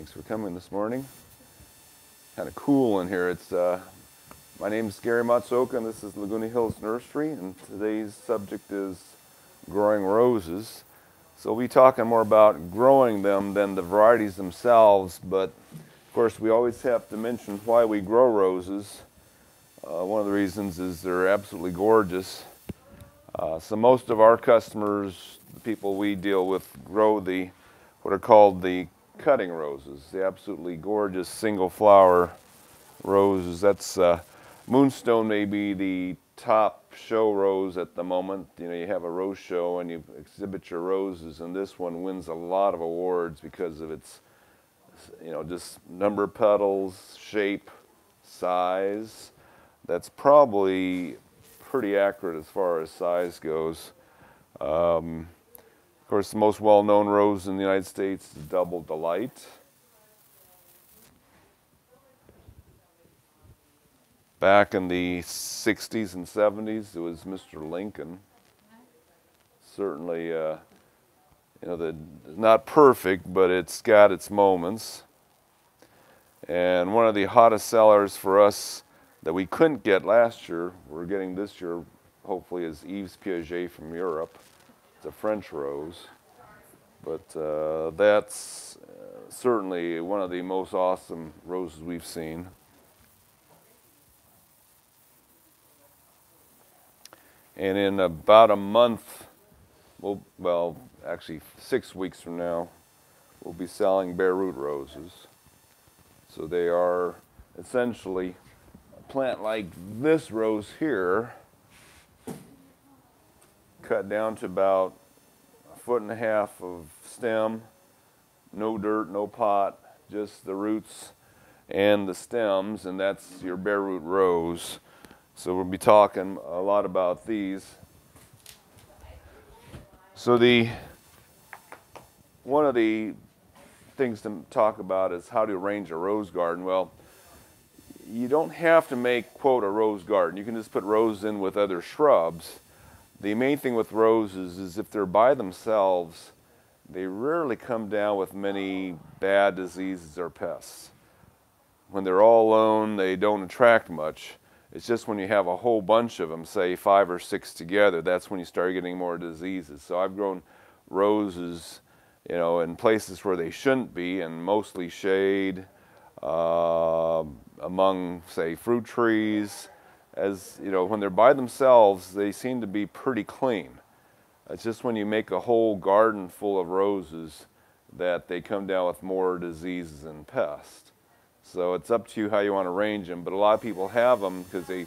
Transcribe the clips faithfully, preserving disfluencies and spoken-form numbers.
Thanks for coming this morning. Kind of cool in here. It's uh, my name is Gary Matsuoka, and this is Laguna Hills Nursery, and today's subject is growing roses. So we'll be talking more about growing them than the varieties themselves, but of course we always have to mention why we grow roses. Uh, one of the reasons is they're absolutely gorgeous. Uh, so most of our customers, the people we deal with, grow the what are called the cutting roses, the absolutely gorgeous single flower roses. That's uh, moonstone may be the top show rose at the moment. You know, you have a rose show and you exhibit your roses, and this one wins a lot of awards because of its, you know, just number of petals, shape, size. That's probably pretty accurate as far as size goes. Um, Of course, the most well-known rose in the United States is Double Delight. Back in the sixties and seventies, it was Mister Lincoln. Certainly, uh, you know, the, not perfect, but it's got its moments. And one of the hottest sellers for us that we couldn't get last year, we're getting this year, hopefully, is Yves Piaget from Europe. It's a French rose, but uh, that's uh, certainly one of the most awesome roses we've seen. And in about a month, we'll, well, actually six weeks from now, we'll be selling bare root roses. So they are essentially a plant like this rose here, cut down to about a foot and a half of stem, no dirt, no pot, just the roots and the stems, and that's your bare root rose. So we'll be talking a lot about these. So the one of the things to talk about is how to arrange a rose garden. Well, you don't have to make, quote, a rose garden. You can just put roses in with other shrubs. The main thing with roses is if they're by themselves, they rarely come down with many bad diseases or pests. When they're all alone, they don't attract much. It's just when you have a whole bunch of them, say five or six together, that's when you start getting more diseases. So I've grown roses, you know, in places where they shouldn't be, and mostly shade, uh, among, say, fruit trees. As you know, when they're by themselves, they seem to be pretty clean. It's just when you make a whole garden full of roses that they come down with more diseases and pests. So it's up to you how you want to arrange them, but a lot of people have them because they, you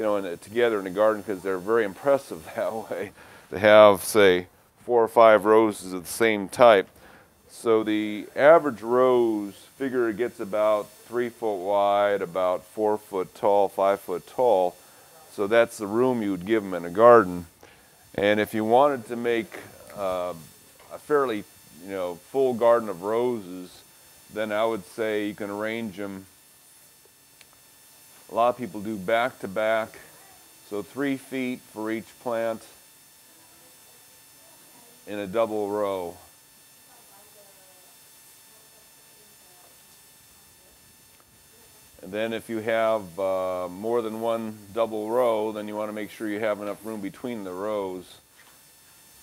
know, in a, together in a garden because they're very impressive that way. They have, say, four or five roses of the same type. So the average rose, figure it gets about three foot wide, about four foot tall, five foot tall. So that's the room you would give them in a garden. And if you wanted to make uh, a fairly, you know, full garden of roses, then I would say you can arrange them. A lot of people do back to back, so three feet for each plant in a double row. And then if you have uh, more than one double row, then you want to make sure you have enough room between the rows.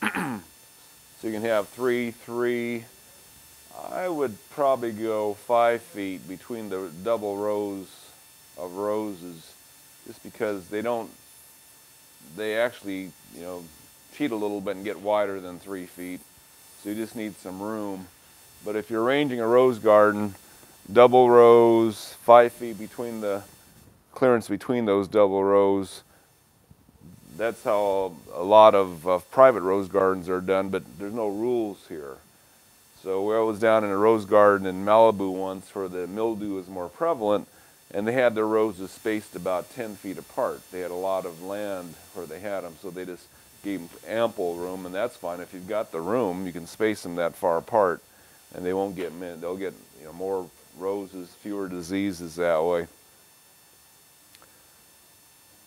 So you can have three, three. I would probably go five feet between the double rows of roses, just because they don't, they actually, you know, cheat a little bit and get wider than three feet. So you just need some room. But if you're arranging a rose garden, double rows, five feet between the clearance between those double rows. That's how a lot of uh, private rose gardens are done, but there's no rules here. So I was down in a rose garden in Malibu once where the mildew is more prevalent, and they had their roses spaced about ten feet apart. They had a lot of land where they had them, so they just gave them ample room, and that's fine. If you've got the room, you can space them that far apart, and they won't get mint. They'll get, you know, more roses, fewer diseases that way.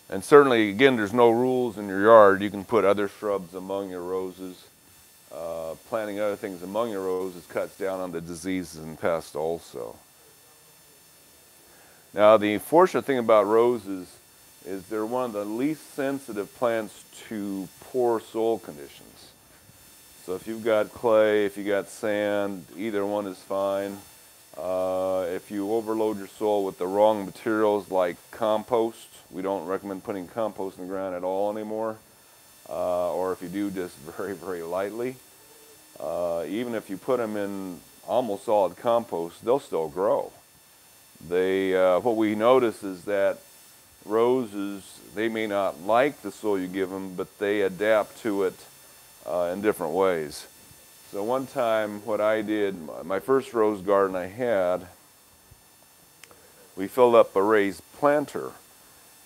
And certainly, again, there's no rules in your yard. You can put other shrubs among your roses. uh, planting other things among your roses cuts down on the diseases and pests also. Now, the fortunate thing about roses is they're one of the least sensitive plants to poor soil conditions. So if you've got clay, if you've got sand, either one is fine. Uh, if you overload your soil with the wrong materials like compost, we don't recommend putting compost in the ground at all anymore. Uh, or if you do, just very, very lightly. Uh, even if you put them in almost solid compost, they'll still grow. They, uh, what we notice is that roses, they may not like the soil you give them, but they adapt to it uh, in different ways. So one time what I did, my first rose garden I had, we filled up a raised planter.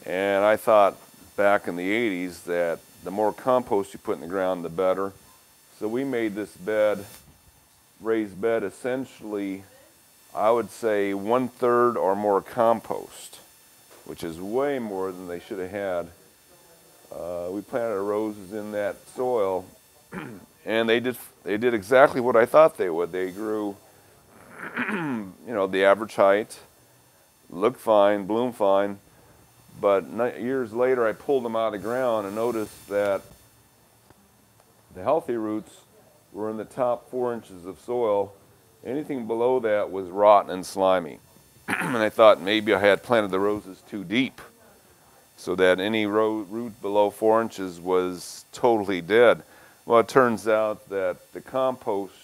And I thought back in the eighties that the more compost you put in the ground, the better. So we made this bed, raised bed, essentially, I would say one-third or more compost, which is way more than they should have had. Uh, we planted our roses in that soil, and they did, they did exactly what I thought they would. They grew, you know, the average height, looked fine, bloomed fine, but years later I pulled them out of the ground and noticed that the healthy roots were in the top four inches of soil. Anything below that was rotten and slimy. And I thought maybe I had planted the roses too deep so that any ro root below four inches was totally dead. Well, it turns out that the compost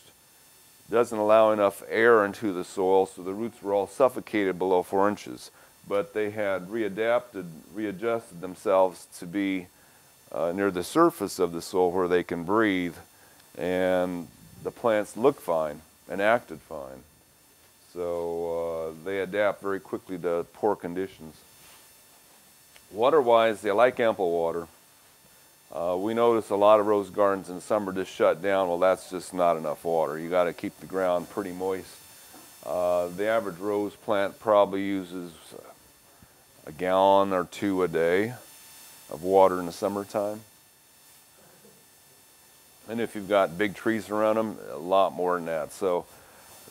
doesn't allow enough air into the soil, so the roots were all suffocated below four inches. But they had readapted, readjusted themselves to be uh, near the surface of the soil where they can breathe, and the plants look fine and acted fine. So uh, they adapt very quickly to poor conditions. Water-wise, they like ample water. Uh, we notice a lot of rose gardens in summer just shut down. Well, that's just not enough water. You gotta keep the ground pretty moist. Uh, the average rose plant probably uses a gallon or two a day of water in the summertime. And if you've got big trees around them, a lot more than that. So.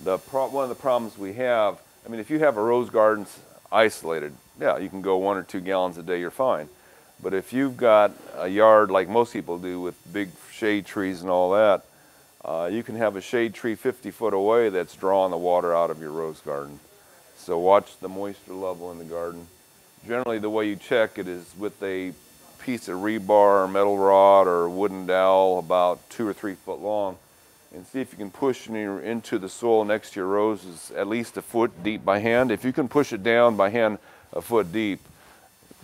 The pro one of the problems we have, I mean, if you have a rose garden isolated, yeah, you can go one or two gallons a day, you're fine. But if you've got a yard like most people do with big shade trees and all that, uh, you can have a shade tree fifty foot away that's drawing the water out of your rose garden. So watch the moisture level in the garden. Generally, the way you check it is with a piece of rebar or metal rod or wooden dowel about two or three foot long, and see if you can push into the soil next to your roses at least a foot deep by hand. If you can push it down by hand a foot deep,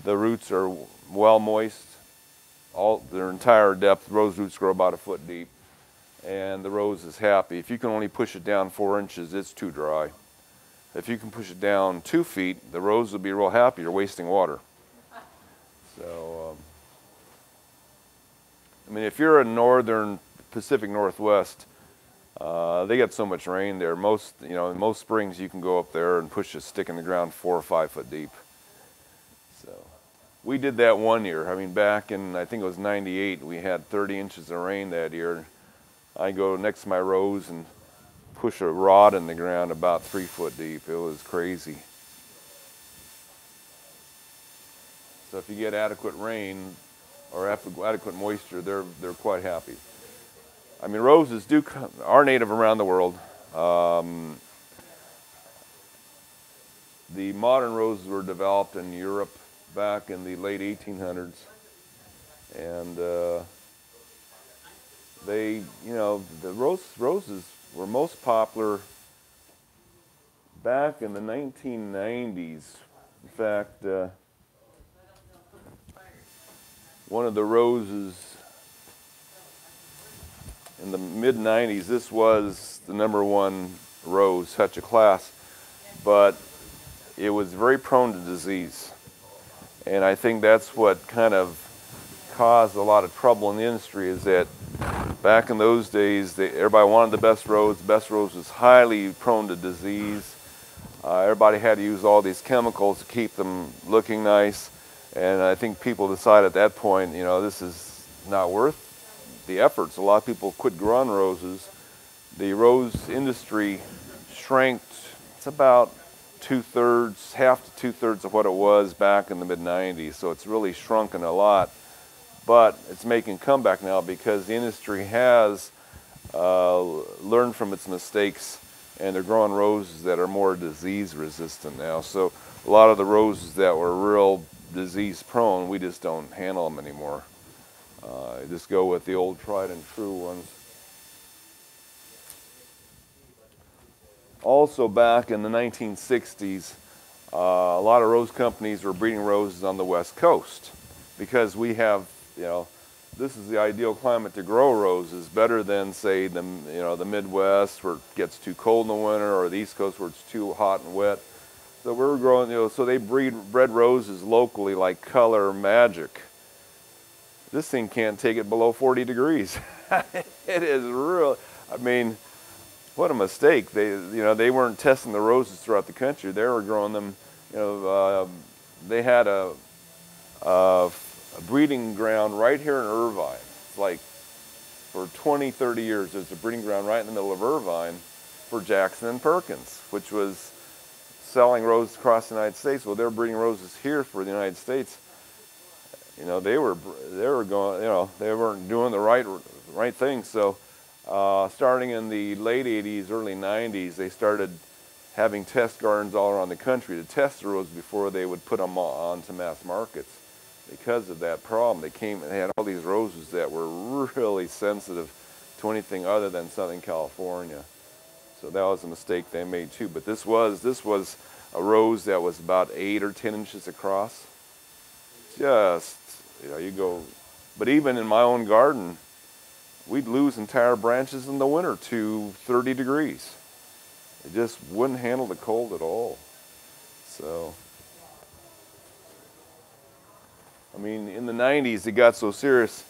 the roots are well moist. All their entire depth, rose roots grow about a foot deep, and the rose is happy. If you can only push it down four inches, it's too dry. If you can push it down two feet, the rose will be real happy. You're wasting water. So, um, I mean, if you're in northern Pacific Northwest, Uh, they get so much rain there. Most, you know, in most springs you can go up there and push a stick in the ground four or five foot deep. So we did that one year. I mean, back in, I think it was ninety-eight, we had thirty inches of rain that year. I go next to my rose and push a rod in the ground about three foot deep. It was crazy. So if you get adequate rain or adequate moisture, they're, they're quite happy. I mean, roses do come, are native around the world. Um, the modern roses were developed in Europe back in the late eighteen hundreds. And uh, they, you know, the rose, roses were most popular back in the nineteen nineties. In fact, uh, one of the roses in the mid nineties, this was the number one rose, such a class, but it was very prone to disease. And I think that's what kind of caused a lot of trouble in the industry, is that back in those days, they, everybody wanted the best rose. The best rose was highly prone to disease. Uh, everybody had to use all these chemicals to keep them looking nice. And I think people decided at that point, you know, this is not worth the efforts. A lot of people quit growing roses. The rose industry shrank. It's about two-thirds, half to two-thirds of what it was back in the mid nineties. So it's really shrunken a lot, but it's making a comeback now because the industry has uh, learned from its mistakes, and they're growing roses that are more disease resistant now. So a lot of the roses that were real disease prone, we just don't handle them anymore. Uh, just go with the old tried and true ones. Also back in the nineteen sixties, uh, a lot of rose companies were breeding roses on the West Coast because we have, you know, this is the ideal climate to grow roses, better than say the, you know, the Midwest where it gets too cold in the winter, or the East Coast where it's too hot and wet. So we were growing, you know, so they breed bred roses locally like color magic. This thing can't take it below forty degrees. It is real, I mean, what a mistake. They, you know, they weren't testing the roses throughout the country. They were growing them, you know, uh, they had a, a, a breeding ground right here in Irvine. It's like for twenty, thirty years, there's a breeding ground right in the middle of Irvine for Jackson and Perkins, which was selling roses across the United States. Well, they're breeding roses here for the United States. You know, they were they were going, you know, they weren't doing the right right thing. So, uh, starting in the late eighties, early nineties, they started having test gardens all around the country to test the roses before they would put them on to mass markets. Because of that problem, they came and they had all these roses that were really sensitive to anything other than Southern California. So that was a mistake they made too. But this was this was a rose that was about eight or ten inches across. Just, you know, you go. But even in my own garden, we'd lose entire branches in the winter to thirty degrees. It just wouldn't handle the cold at all. So, I mean, in the nineties, it got so serious.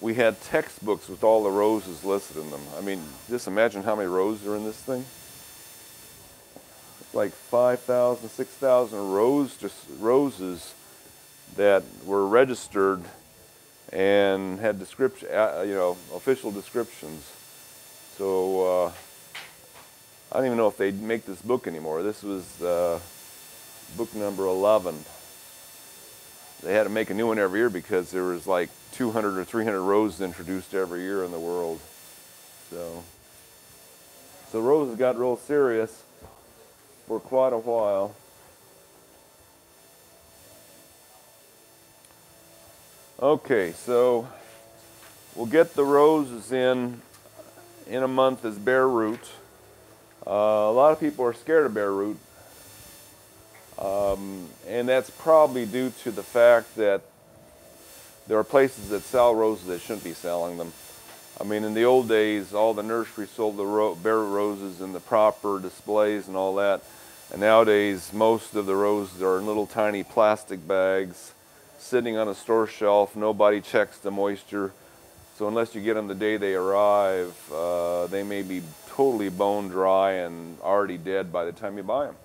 We had textbooks with all the roses listed in them. I mean, just imagine how many roses are in this thing. Like five thousand, six thousand rose, just roses that were registered and had description, you know, official descriptions. So uh, I don't even know if they make this book anymore. This was uh, book number eleven. They had to make a new one every year because there was like two hundred or three hundred roses introduced every year in the world. So, so roses got real serious for quite a while. Okay, so we'll get the roses in in a month as bare root. Uh, a lot of people are scared of bare root. Um, and that's probably due to the fact that there are places that sell roses that shouldn't be selling them. I mean, in the old days, all the nurseries sold the ro bare roses in the proper displays and all that. And nowadays, most of the roses are in little tiny plastic bags, sitting on a store shelf. Nobody checks the moisture. So unless you get them the day they arrive, uh, they may be totally bone dry and already dead by the time you buy them.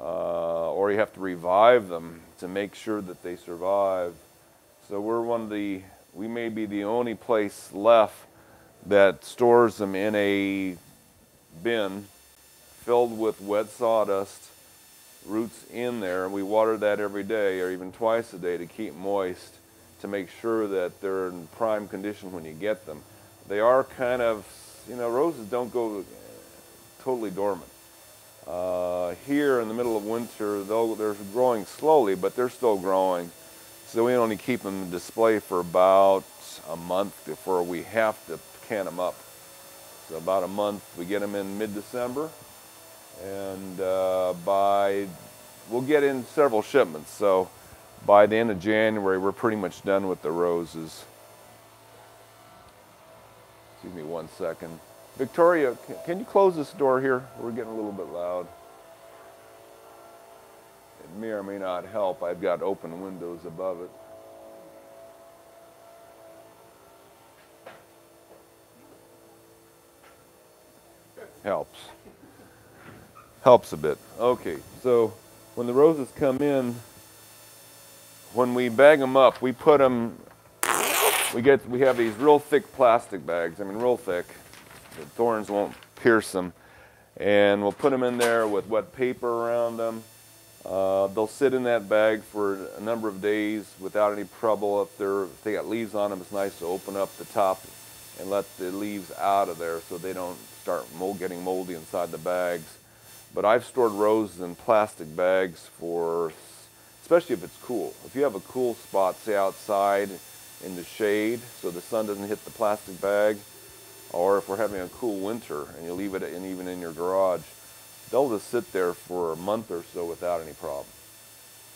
Uh, or you have to revive them to make sure that they survive. So we're one of the, we may be the only place left that stores them in a bin filled with wet sawdust, roots in there, and we water that every day or even twice a day to keep moist to make sure that they're in prime condition when you get them. They are kind of, you know, roses don't go totally dormant. Uh, here in the middle of winter, though, they're growing slowly, but they're still growing. So we only keep them in display for about a month before we have to can them up. So about a month, we get them in mid-December, and uh, by, we'll get in several shipments. So by the end of January, we're pretty much done with the roses. Excuse me one second. Victoria, can you close this door here? We're getting a little bit loud. It may or may not help. I've got open windows above it. Helps. Helps a bit. Okay, so when the roses come in, when we bag them up, we put them we get we have these real thick plastic bags. I mean, real thick. The thorns won't pierce them, and we'll put them in there with wet paper around them. Uh, they'll sit in that bag for a number of days without any trouble. If they're if they got leaves on them, it's nice to open up the top and let the leaves out of there so they don't start mold, getting moldy inside the bags. But I've stored roses in plastic bags for, especially if it's cool. If you have a cool spot, say outside in the shade, so the sun doesn't hit the plastic bag, or if we're having a cool winter and you leave it in, even in your garage, they'll just sit there for a month or so without any problem.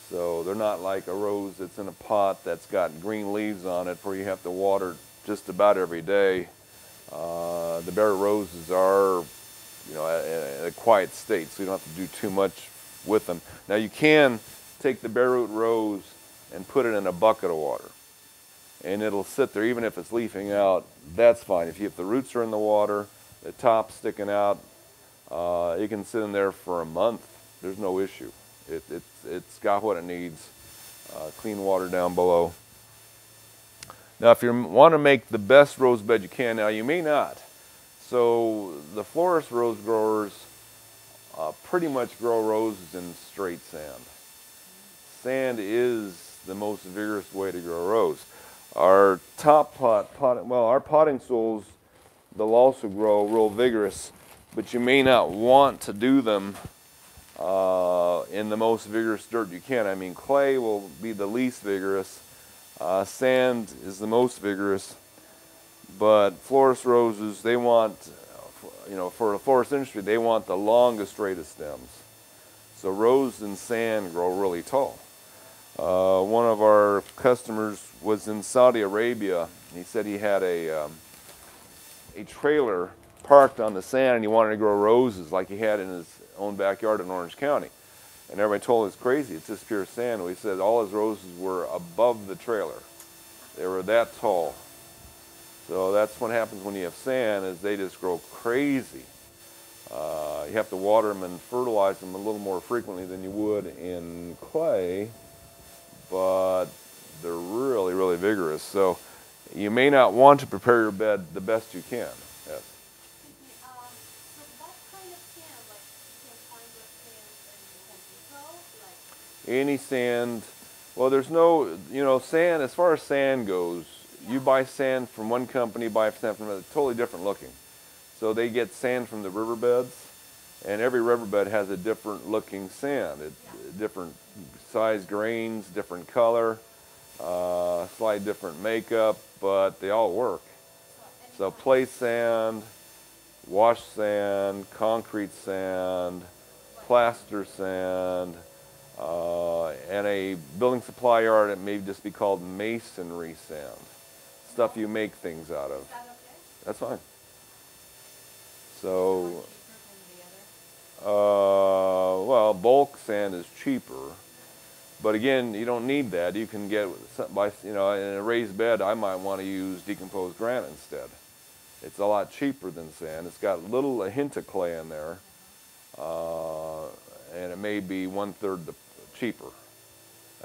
So they're not like a rose that's in a pot that's got green leaves on it where you have to water just about every day. Uh, the bare roses are, you know, in a quiet state, so you don't have to do too much with them. Now you can take the bare root rose and put it in a bucket of water, and it'll sit there even if it's leafing out. That's fine. If, you, if the roots are in the water, the top's sticking out, uh, it can sit in there for a month. There's no issue. It, it's, it's got what it needs. Uh, clean water down below. Now if you want to make the best rose bed you can, now you may not. So the florist rose growers uh, pretty much grow roses in straight sand. Sand is the most vigorous way to grow a rose. Our top pot, pot, well, our potting soils, they'll also grow real vigorous, but you may not want to do them uh, in the most vigorous dirt you can. I mean, clay will be the least vigorous. Uh, sand is the most vigorous, but florist roses, they want, you know, for the florist industry, they want the longest, straightest stems. So rose and sand grow really tall. Uh, one of our customers was in Saudi Arabia. He said he had a, um, a trailer parked on the sand, and he wanted to grow roses like he had in his own backyard in Orange County. And everybody told him it's crazy, it's just pure sand. Well, he said all his roses were above the trailer. They were that tall. So that's what happens when you have sand, is they just grow crazy. Uh, you have to water them and fertilize them a little more frequently than you would in clay, but they're really, really vigorous. So you may not want to prepare your bed the best you can. Yes. Um, so what kind of sand? Like, you can find what sand you can grow? Like any sand. Well, there's no, you know, sand, as far as sand goes, yeah. You buy sand from one company, buy sand from another, totally different looking. So they get sand from the riverbeds, and every riverbed has a different looking sand. It, yeah. Different size grains, different color, uh, slightly different makeup, but they all work. So play sand, wash sand, concrete sand, plaster sand, uh, and a building supply yard, it may just be called masonry sand. Stuff you make things out of. Is that okay? That's fine. So, uh, well, bulk sand is cheaper, but again, you don't need that. You can get, by, you know, in a raised bed, I might want to use decomposed granite instead. It's a lot cheaper than sand. It's got a little, a hint of clay in there, uh, and it may be one-third the, cheaper.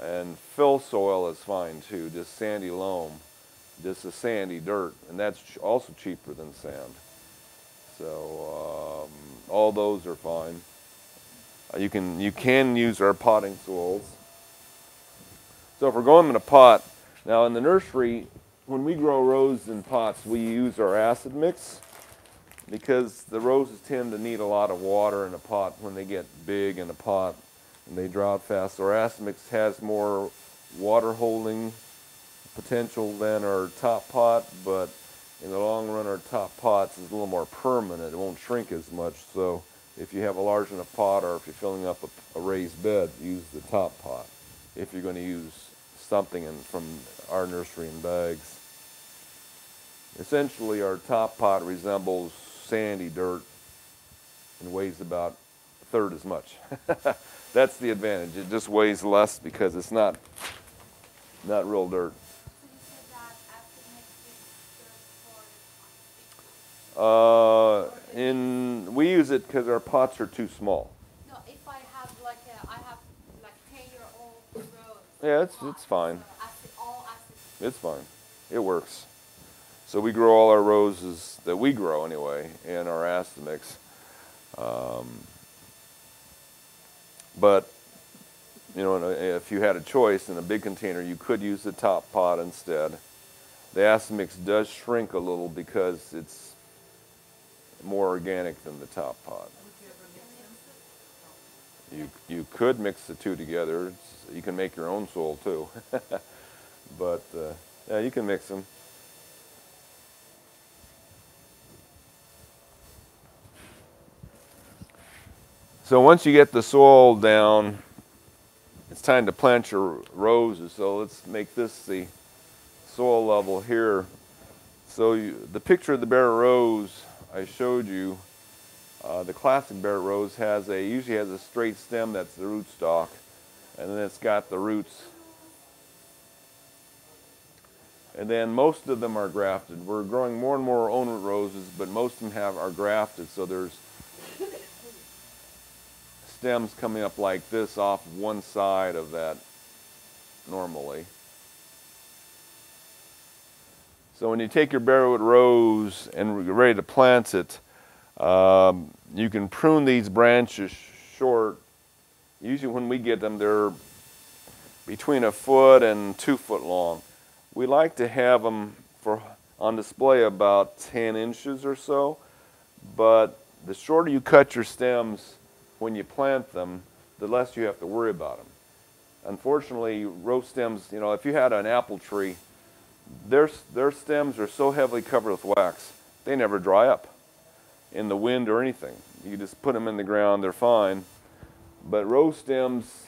And fill soil is fine too, just sandy loam, just a sandy dirt, and that's ch- also cheaper than sand. So um, all those are fine. Uh, you can you can use our potting soils. So if we're going in a pot, now in the nursery, when we grow roses in pots, we use our acid mix because the roses tend to need a lot of water in a pot when they get big in a pot and they dry out fast. So our acid mix has more water holding potential than our top pot, but in the long run, our top pots is a little more permanent. It won't shrink as much. So if you have a large enough pot, or if you're filling up a, a raised bed, use the top pot if you're going to use something in, from our nursery in bags. Essentially, our top pot resembles sandy dirt and weighs about a third as much. That's the advantage. It just weighs less because it's not, not real dirt. Uh, in we use it because our pots are too small. No, if I have like a, I have like ten year old rose. Yeah, it's it's fine. Acid, all acid. It's fine. it works. So we grow all our roses that we grow anyway in our Astomix. Um, but, you know, if you had a choice in a big container, you could use the top pot instead. The Astomix does shrink a little because it's more organic than the top pot. You, you could mix the two together. It's, you can make your own soil too. But uh, yeah, you can mix them. So once you get the soil down, it's time to plant your roses. So let's make this the soil level here. So you, the picture of the bare rose I showed you, uh, the classic bare rose has a usually has a straight stem, that's the rootstock, and then it's got the roots. And then most of them are grafted. We're growing more and more own root roses, but most of them have are grafted. So there's stems coming up like this off one side of that normally. So when you take your bareroot rose and you're ready to plant it, um, you can prune these branches short. Usually when we get them, they're between a foot and two foot long. We like to have them for on display about ten inches or so, but the shorter you cut your stems when you plant them, the less you have to worry about them. Unfortunately, rose stems, you know, if you had an apple tree, their, their stems are so heavily covered with wax, they never dry up in the wind or anything. You just put them in the ground, they're fine. But rose stems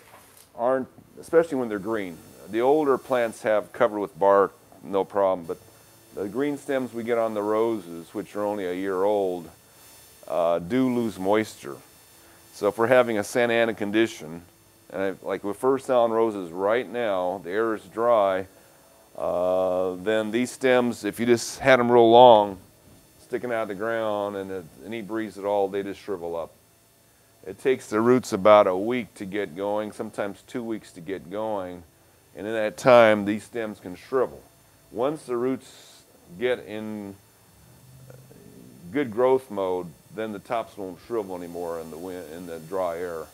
aren't, especially when they're green. The older plants have covered with bark, no problem, but the green stems we get on the roses, which are only a year old, uh, do lose moisture. So if we're having a Santa Ana condition, and I, like with first sound roses right now, the air is dry, uh, then these stems, if you just had them real long, sticking out of the ground and it, any breeze at all, they just shrivel up. It takes the roots about a week to get going, sometimes two weeks to get going, and in that time, these stems can shrivel. Once the roots get in good growth mode, then the tops won't shrivel anymore in the wind, in the dry air.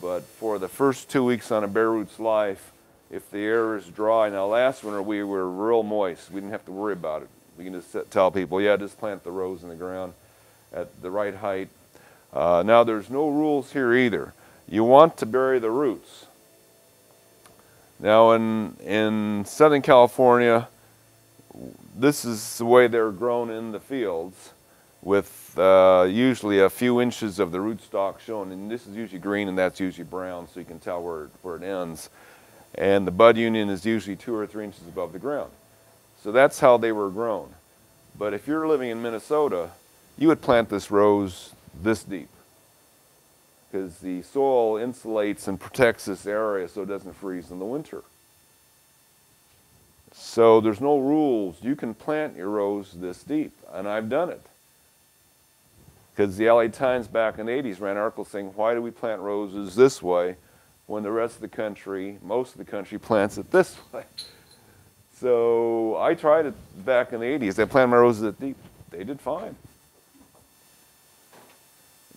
But for the first two weeks on a bare root's life, if the air is dry, now last winter we were real moist. We didn't have to worry about it. We can just tell people, yeah, just plant the rose in the ground at the right height. Uh, now there's no rules here either. You want to bury the roots. Now in, in Southern California, this is the way they're grown in the fields, with uh, usually a few inches of the rootstock shown, and this is usually green and that's usually brown, so you can tell where it, where it ends. And the bud union is usually two or three inches above the ground. So that's how they were grown. But if you're living in Minnesota, you would plant this rose this deep, because the soil insulates and protects this area so it doesn't freeze in the winter. So there's no rules. You can plant your rose this deep, and I've done it. Because the L A Times back in the eighties ran an article saying, why do we plant roses this way when the rest of the country, most of the country, plants it this way? So I tried it back in the eighties. I planted my roses at deep. They did fine.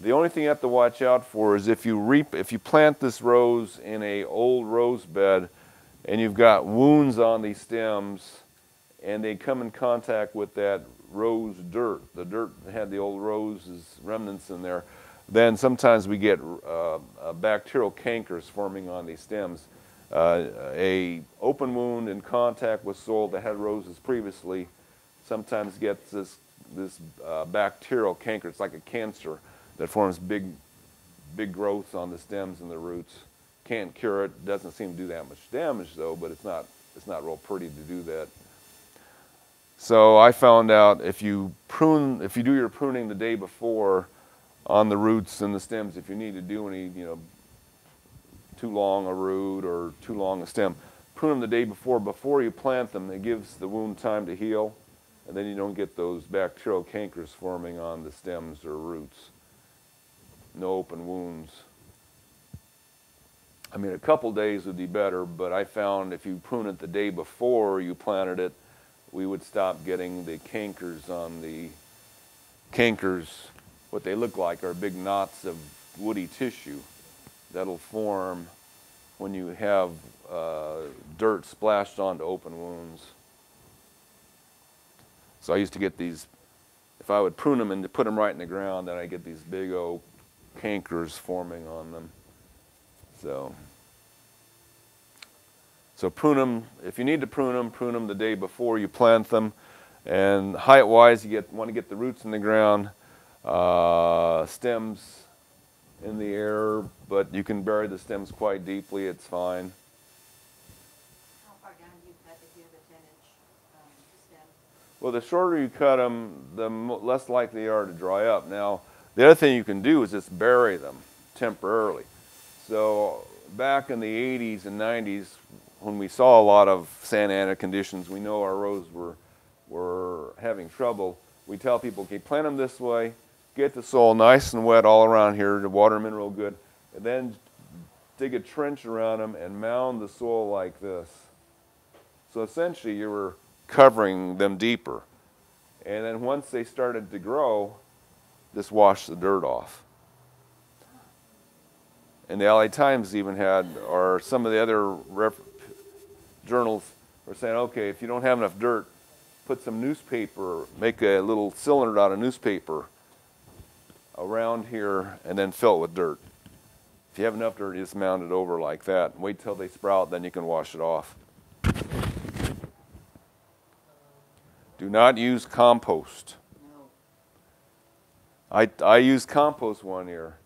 The only thing you have to watch out for is if you reap, if you plant this rose in an old rose bed and you've got wounds on these stems and they come in contact with that rose dirt, the dirt that had the old roses remnants in there, then sometimes we get uh, bacterial cankers forming on these stems. Uh, a open wound in contact with soil that had roses previously sometimes gets this, this uh, bacterial canker. It's like a cancer that forms big, big growths on the stems and the roots. Can't cure it, doesn't seem to do that much damage though, but it's not, it's not real pretty to do that. So I found out if you prune, if you do your pruning the day before on the roots and the stems, if you need to do any, you know, too long a root or too long a stem, prune them the day before, before you plant them. It gives the wound time to heal, and then you don't get those bacterial cankers forming on the stems or roots. No open wounds. I mean, a couple days would be better, but I found if you prune it the day before you planted it, we would stop getting the cankers on the cankers. What they look like are big knots of woody tissue that'll form when you have uh, dirt splashed onto open wounds. So I used to get these, if I would prune them and put them right in the ground, then I'd get these big old cankers forming on them. So, so prune them, if you need to prune them, prune them the day before you plant them. And height-wise, you get, want to get the roots in the ground, uh, stems in the air, but you can bury the stems quite deeply, it's fine. How far down do you cut if you have a ten inch um, stem? Well, the shorter you cut them, the less likely they are to dry up. Now, the other thing you can do is just bury them temporarily. So back in the eighties and nineties, when we saw a lot of Santa Ana conditions, we know our roses were, were having trouble. We tell people, okay, plant them this way, get the soil nice and wet all around here, the water them in real good, and then dig a trench around them and mound the soil like this. So essentially you were covering them deeper. And then once they started to grow, just wash the dirt off. And the L A Times even had, or some of the other ref journals were saying, okay, if you don't have enough dirt, put some newspaper, make a little cylinder out of newspaper around here and then fill it with dirt. If you have enough dirt, you just mound it over like that and wait till they sprout, then you can wash it off. Do not use compost. No. I, I used compost one year.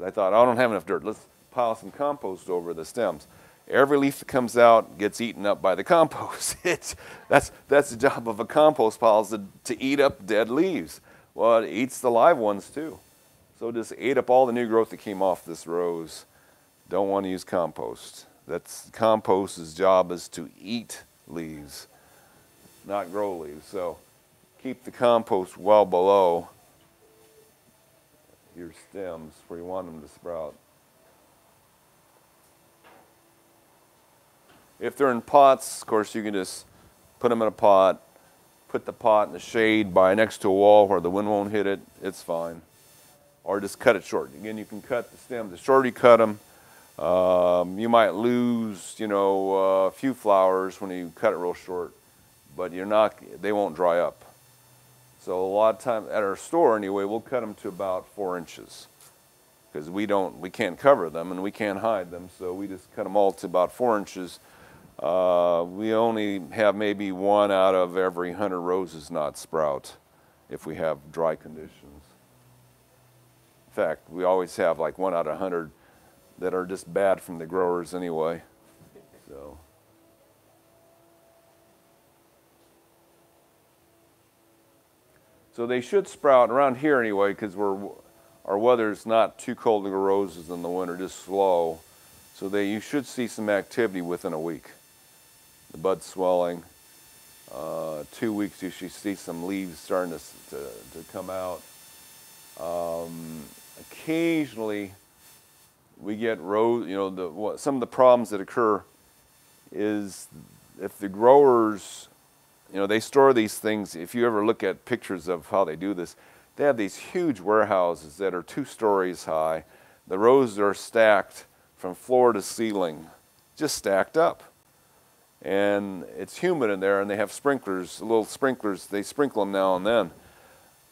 I thought, oh, I don't have enough dirt. Let's pile some compost over the stems. Every leaf that comes out gets eaten up by the compost. it's, that's, that's the job of a compost pile, is to, to eat up dead leaves. Well, it eats the live ones too. So it just ate up all the new growth that came off this rose. Don't want to use compost. That's compost's job, is to eat leaves, not grow leaves. So keep the compost well below your stems where you want them to sprout. If they're in pots, of course, you can just put them in a pot, put the pot in the shade by next to a wall where the wind won't hit it, it's fine. Or just cut it short. Again, you can cut the stem. The shorter you cut them, um, you might lose, you know, a uh, few flowers when you cut it real short, but you're not, they won't dry up. So a lot of times, at our store anyway, we'll cut them to about four inches because we don't, we can't cover them and we can't hide them, so we just cut them all to about four inches. Uh, we only have maybe one out of every hundred roses not sprout if we have dry conditions. In fact, we always have like one out of a hundred that are just bad from the growers anyway. So. so they should sprout around here anyway, because we're, our weather's not too cold to grow roses in the winter, just slow. So they, you should see some activity within a week. The bud swelling, uh, two weeks you should see some leaves starting to, to, to come out. Um, occasionally we get rose, you know, the, what, some of the problems that occur is if the growers, you know, they store these things, if you ever look at pictures of how they do this, they have these huge warehouses that are two stories high. The roses are stacked from floor to ceiling, just stacked up. And it's humid in there, and they have sprinklers, little sprinklers. They sprinkle them now and then,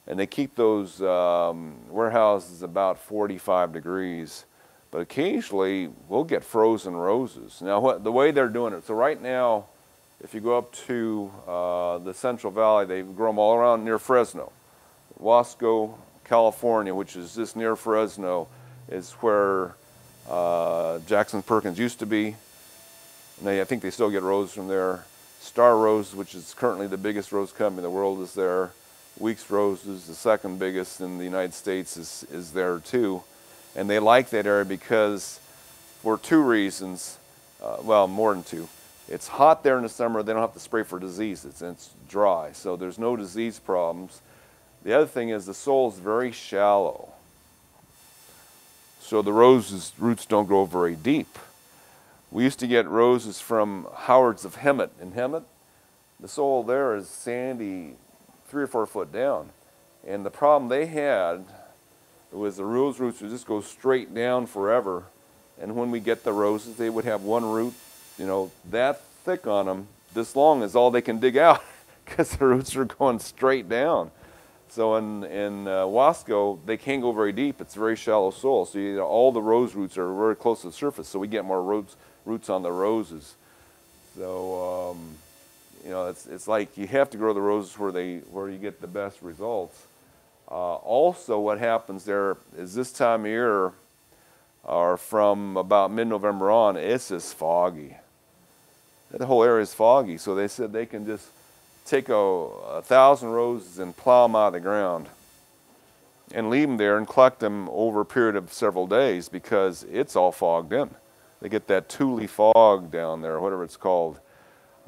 and they keep those um, warehouses about forty-five degrees. But occasionally, we'll get frozen roses. Now, what, the way they're doing it, so right now, if you go up to uh, the Central Valley, they grow them all around near Fresno. Wasco, California, which is just near Fresno, is where uh, Jackson and Perkins used to be. And they, I think they still get roses from there. Star Rose, which is currently the biggest rose company in the world, is there. Weeks Roses, the second biggest in the United States, is, is there too. And they like that area because for two reasons, uh, well, more than two. It's hot there in the summer. They don't have to spray for diseases. It's dry, so there's no disease problems. The other thing is the soil is very shallow. So the roses' roots don't grow very deep. We used to get roses from Howards of Hemet in Hemet. the soil there is sandy three or four foot down. And the problem they had was the rose roots would just go straight down forever. And when we get the roses, they would have one root, you know, that thick on them, this long is all they can dig out because the roots are going straight down. So in, in uh, Wasco, they can't go very deep. It's very shallow soil. So you know, all the rose roots are very close to the surface, so we get more roots, roots on the roses. So, um, you know, it's, it's like you have to grow the roses where, they, where you get the best results. Uh, also, what happens there is this time of year, or from about mid-November on, it's just foggy. That whole area is foggy, so they said they can just take a, a thousand roses and plow them out of the ground and leave them there and collect them over a period of several days because it's all fogged in. They get that tule fog down there, whatever it's called,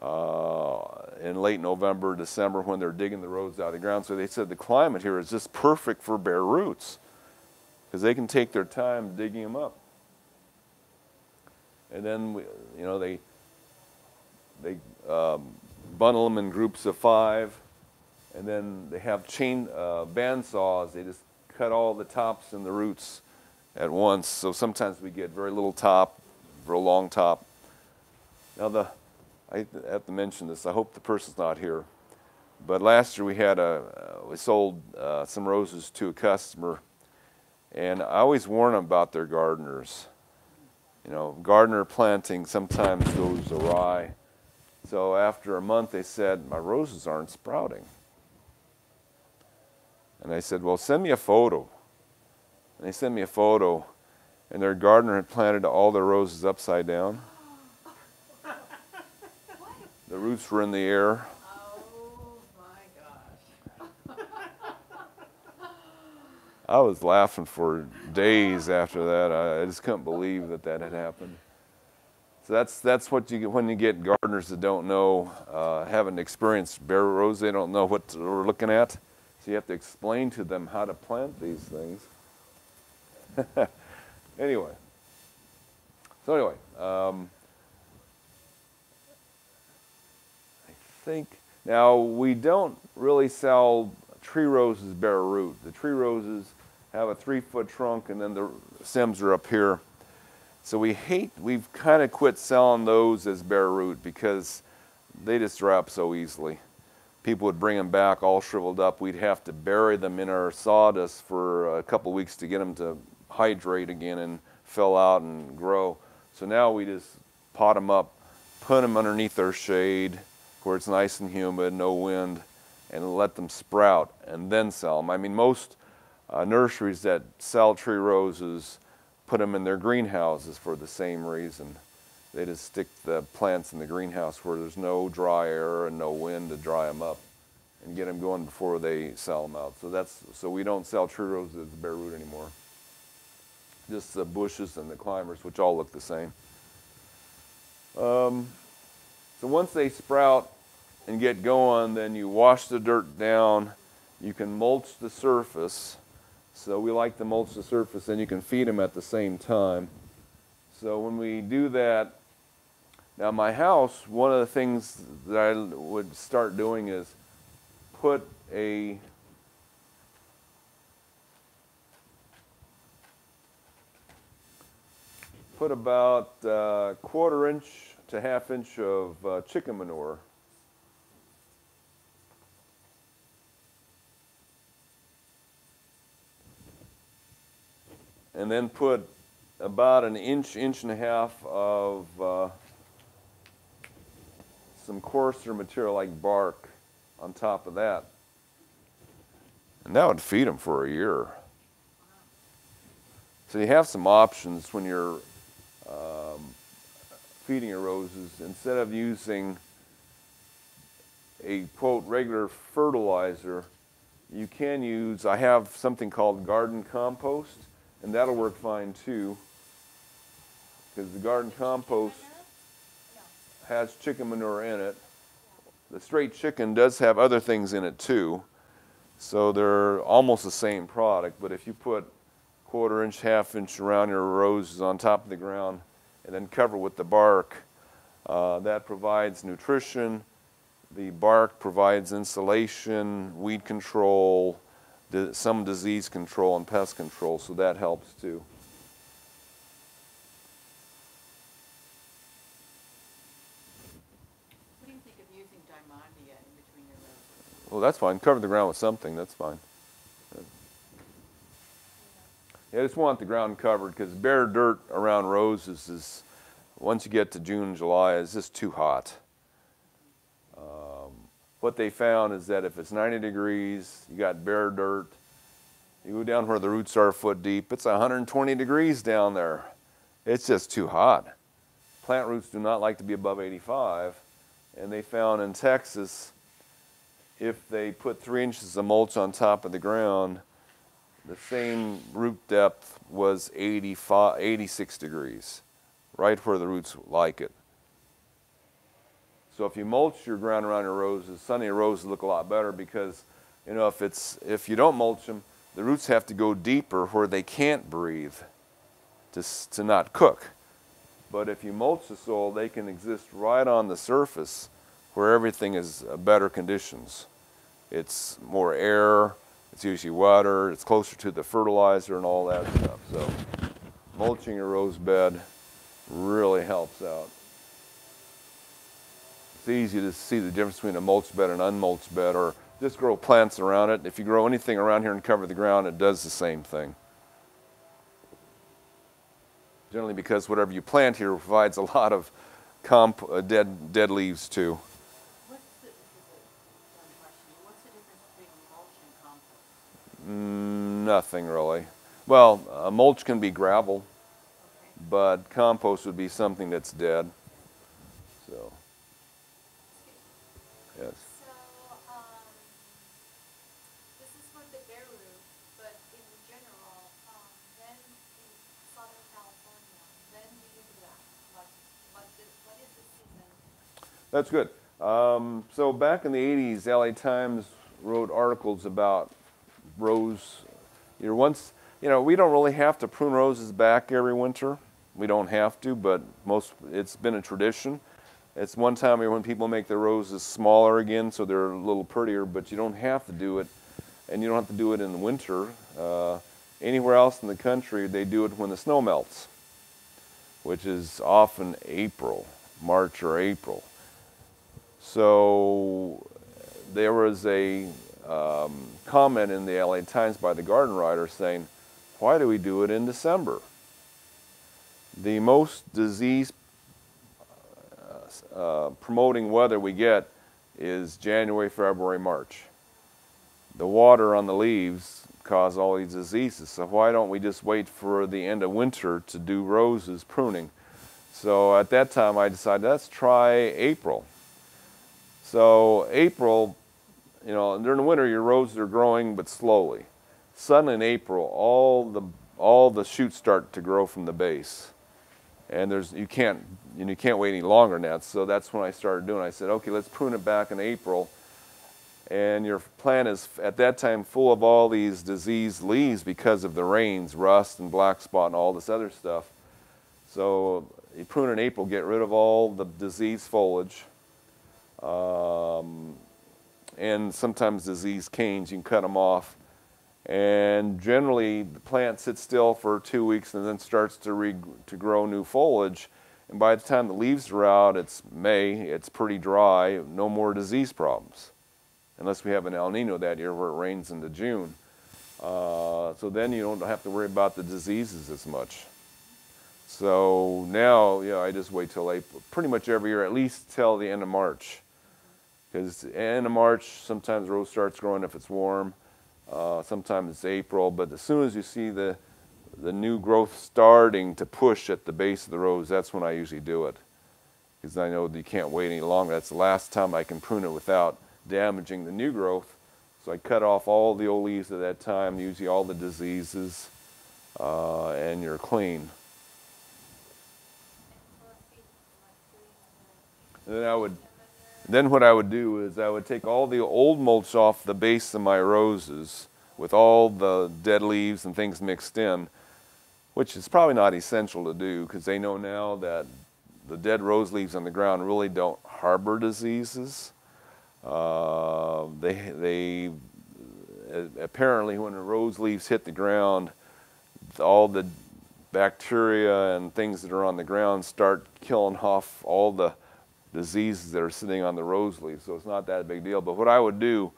uh, in late November, December when they're digging the roses out of the ground. So they said the climate here is just perfect for bare roots because they can take their time digging them up. And then, we, you know, they, they um, bundle them in groups of five, and then they have chain uh, band saws. They just cut all the tops and the roots at once. So sometimes we get very little top, very long top. Now, the, I have to mention this. I hope the person's not here. But last year we had a, uh, we sold uh, some roses to a customer. And I always warn them about their gardeners. You know, gardener planting sometimes goes awry. So after a month, they said, my roses aren't sprouting. And I said, well, send me a photo. And they sent me a photo, and their gardener had planted all their roses upside down. The roots were in the air. I was laughing for days after that. I, I just couldn't believe that that had happened. So that's that's what you get when you get gardeners that don't know, uh, haven't experienced bare roses. They don't know what they're looking at. So you have to explain to them how to plant these things. Anyway. So anyway, um, I think now we don't really sell tree roses bare root. The tree roses have a three-foot trunk, and then the stems are up here. So we hate, we've kind of quit selling those as bare root because they just dry up so easily. People would bring them back all shriveled up. We'd have to bury them in our sawdust for a couple weeks to get them to hydrate again and fill out and grow. So now we just pot them up, put them underneath their shade where it's nice and humid, no wind, and let them sprout and then sell them. I mean, most uh, nurseries that sell tree roses put them in their greenhouses for the same reason. They just stick the plants in the greenhouse where there's no dry air and no wind to dry them up and get them going before they sell them out. So that's, so we don't sell tree roses as bare root anymore. Just the bushes and the climbers, which all look the same. Um, so once they sprout and get going, then you wash the dirt down. You can mulch the surface. So we like to mulch the surface, and you can feed them at the same time. So when we do that, now my house, one of the things that I would start doing is put a put about a quarter inch to half inch of uh, chicken manure. And then put about an inch, inch and a half of uh, some coarser material like bark on top of that. And that would feed them for a year. So you have some options when you're um, feeding your roses. Instead of using a, quote, regular fertilizer, you can use, I have something called garden compost. And that'll work fine too, because the garden compost has chicken manure in it. The straight chicken does have other things in it too, so they're almost the same product. But if you put quarter inch, half inch around your roses on top of the ground and then cover with the bark, uh, that provides nutrition, The bark provides insulation, weed control, some disease control and pest control, so that helps too. What do you think of using dimondia in between your roses? Well, that's fine. Cover the ground with something. That's fine. Yeah, I just want the ground covered because bare dirt around roses is, once you get to June, July, is just too hot. Um, what they found is that if it's ninety degrees, you got bare dirt, you go down where the roots are foot deep, it's one hundred twenty degrees down there. It's just too hot. Plant roots do not like to be above eighty-five, and they found in Texas, if they put three inches of mulch on top of the ground, the same root depth was eighty-five, eighty-six degrees, right where the roots like it. So if you mulch your ground around your roses, suddenly your roses look a lot better because, you know, if, it's, if you don't mulch them, the roots have to go deeper where they can't breathe to, to not cook. But if you mulch the soil, they can exist right on the surface where everything is better conditions. It's more air. It's usually water, it's closer to the fertilizer and all that stuff. So mulching your rose bed really helps out. It's easy to see the difference between a mulch bed and an unmulched bed, or just grow plants around it. If you grow anything around here and cover the ground, it does the same thing. Generally because whatever you plant here provides a lot of comp, uh, dead, dead leaves too. Mm, nothing really. Well, uh, mulch can be gravel, okay, but compost would be something that's dead. So, yes. So, um, this is for the bare roof, but in general, um, then in Southern California, then we do that. What, what, is, what is the season? That's good. Um, so back in the eighties, L A Times wrote articles about rose. You're once, you know, we don't really have to prune roses back every winter. We don't have to, but most, it's been a tradition. It's one time when people make their roses smaller again, so they're a little prettier, but you don't have to do it, and you don't have to do it in the winter. Uh, anywhere else in the country, they do it when the snow melts, which is often April, March or April. So there was a Um, comment in the L A Times by the garden writer saying, why do we do it in December? The most disease uh, uh, promoting weather we get is January, February, March. The water on the leaves cause all these diseases, so why don't we just wait for the end of winter to do roses pruning? So at that time I decided, let's try April. So April, you know, during the winter, your roses are growing, but slowly. Suddenly in April, all the all the shoots start to grow from the base, and there's you can't you, know, you can't wait any longer than that. So that's when I started doing. I said, okay, let's prune it back in April, and your plant is at that time full of all these diseased leaves because of the rains, rust and black spot, and all this other stuff. So you prune in April, get rid of all the diseased foliage. Um, and sometimes diseased canes, you can cut them off. And generally, the plant sits still for two weeks and then starts to, re to grow new foliage. And by the time the leaves are out, it's May, it's pretty dry, no more disease problems. Unless we have an El Nino that year where it rains into June. Uh, so then you don't have to worry about the diseases as much. So now, yeah, I just wait till April, pretty much every year, at least till the end of March. Because end of March, sometimes rose starts growing if it's warm. Uh, sometimes it's April, but as soon as you see the, the new growth starting to push at the base of the rose, that's when I usually do it. Because I know that you can't wait any longer. That's the last time I can prune it without damaging the new growth. So I cut off all the old leaves at that time, usually all the diseases, uh, and you're clean. And then I would... Then what I would do is I would take all the old mulch off the base of my roses with all the dead leaves and things mixed in, which is probably not essential to do because they know now that the dead rose leaves on the ground really don't harbor diseases. Uh, they they apparently, when the rose leaves hit the ground, all the bacteria and things that are on the ground start killing off all the diseases that are sitting on the rose leaves. So it's not that big deal. But what I would do,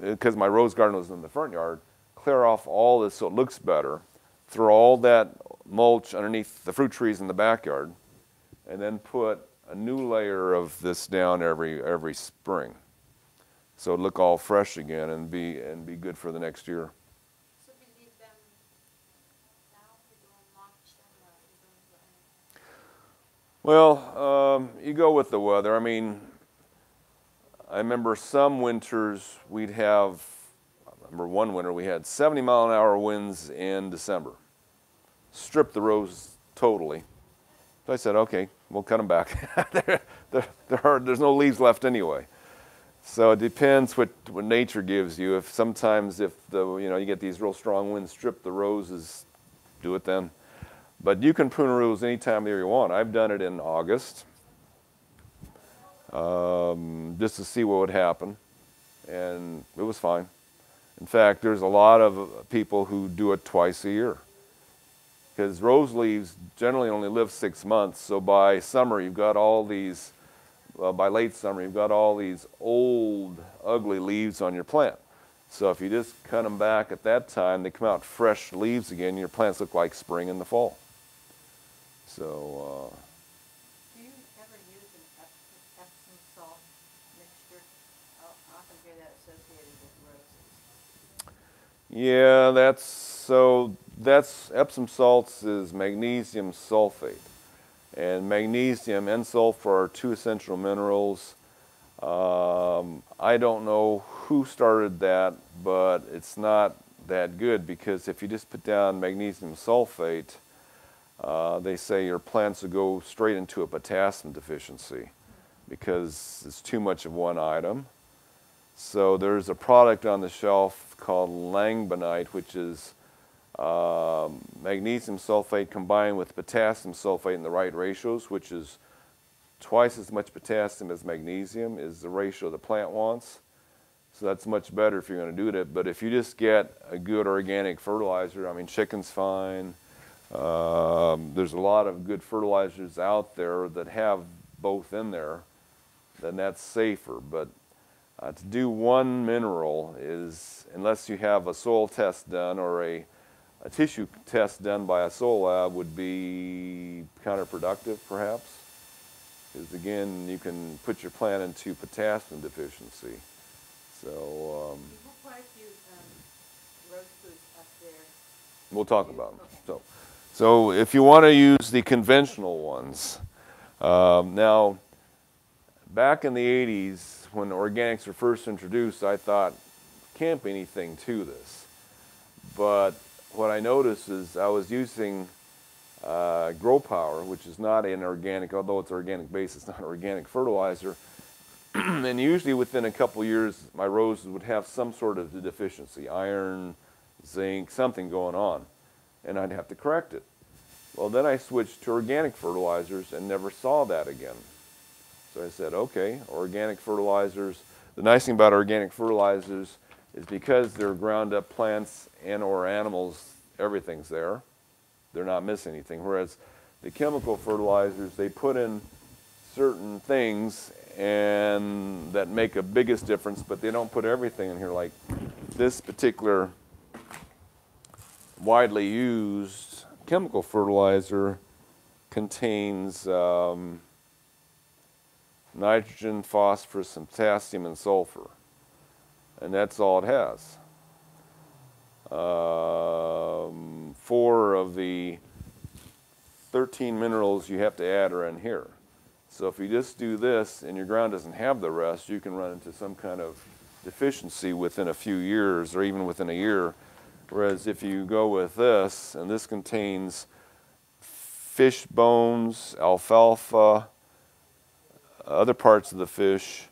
because my rose garden was in the front yard, clear off all this so it looks better, throw all that mulch underneath the fruit trees in the backyard, and then put a new layer of this down every every spring, so it'd look all fresh again and be and be good for the next year. So we leave them now, we don't mulch them, we don't do anything. Well, um, you go with the weather. I mean, I remember some winters we'd have. I remember one winter we had seventy mile an hour winds in December, stripped the rose totally. So I said, okay, we'll cut them back. there, there, there are, there's no leaves left anyway. So it depends what, what nature gives you. If sometimes if the, you know, you get these real strong winds, strip the roses, do it then. But you can prune a rose any time of the year you want. I've done it in August, um, just to see what would happen. And it was fine. In fact, there's a lot of people who do it twice a year, because rose leaves generally only live six months, so by summer you've got all these, uh, by late summer you've got all these old, ugly leaves on your plant. So if you just cut them back at that time, they come out fresh leaves again, and your plants look like spring and the fall. So, uh... do you ever use an Epsom salt mixture? I often hear that associated with roses. Yeah, that's, so... That's Epsom salts is magnesium sulfate, and magnesium and sulfur are two essential minerals. Um, I don't know who started that, but it's not that good, because if you just put down magnesium sulfate, uh, they say your plants will go straight into a potassium deficiency because it's too much of one item. So there's a product on the shelf called langbeinite, which is Uh, magnesium sulfate combined with potassium sulfate in the right ratios, which is twice as much potassium as magnesium is the ratio the plant wants. So that's much better if you're going to do that. But if you just get a good organic fertilizer, I mean, chicken's fine. Um, there's a lot of good fertilizers out there that have both in there, then that's safer. But uh, to do one mineral is, unless you have a soil test done or a A tissue test done by a soil lab, would be counterproductive, perhaps, because again, you can put your plant into potassium deficiency. So, um, quite a few um, rose foods up there. We'll talk about them. Okay. So, so if you want to use the conventional ones, um, now, back in the eighties when organics were first introduced, I thought can't be anything to this, but what I noticed is I was using uh, Grow Power, which is not an organic, although it's organic base, it's not an organic fertilizer. And usually within a couple years, my roses would have some sort of deficiency, iron, zinc, something going on, and I'd have to correct it. Well, then I switched to organic fertilizers and never saw that again. So I said, okay, organic fertilizers. The nice thing about organic fertilizers is because they're ground up plants and or animals, everything's there. They're not missing anything. Whereas the chemical fertilizers, they put in certain things and that make a biggest difference, but they don't put everything in here. Like this particular widely used chemical fertilizer contains um, nitrogen, phosphorus, and potassium and sulfur. And that's all it has. Um, four of the thirteen minerals you have to add are in here. So if you just do this and your ground doesn't have the rest, you can run into some kind of deficiency within a few years or even within a year. Whereas if you go with this, and this contains fish bones, alfalfa, other parts of the fish,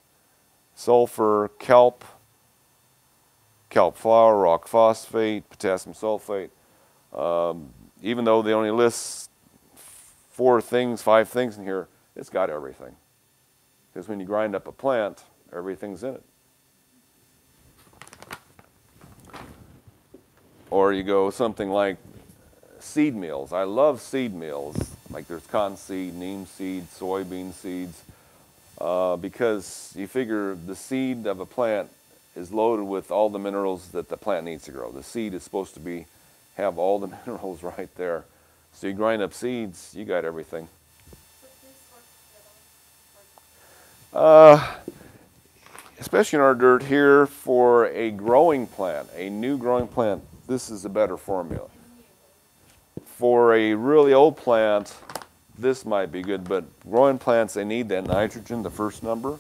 sulfur, kelp, kelp flour, rock phosphate, potassium sulfate. Um, even though they only list four things, five things in here, it's got everything. Because when you grind up a plant, everything's in it. Or you go something like seed meals. I love seed meals. Like there's cotton seed, neem seed, soybean seeds, uh, because you figure the seed of a plant is loaded with all the minerals that the plant needs to grow. The seed is supposed to be have all the minerals right there. So you grind up seeds, you got everything. Uh, especially in our dirt here for a growing plant, a new growing plant, this is a better formula. For a really old plant, this might be good, but growing plants, they need that nitrogen, the first number.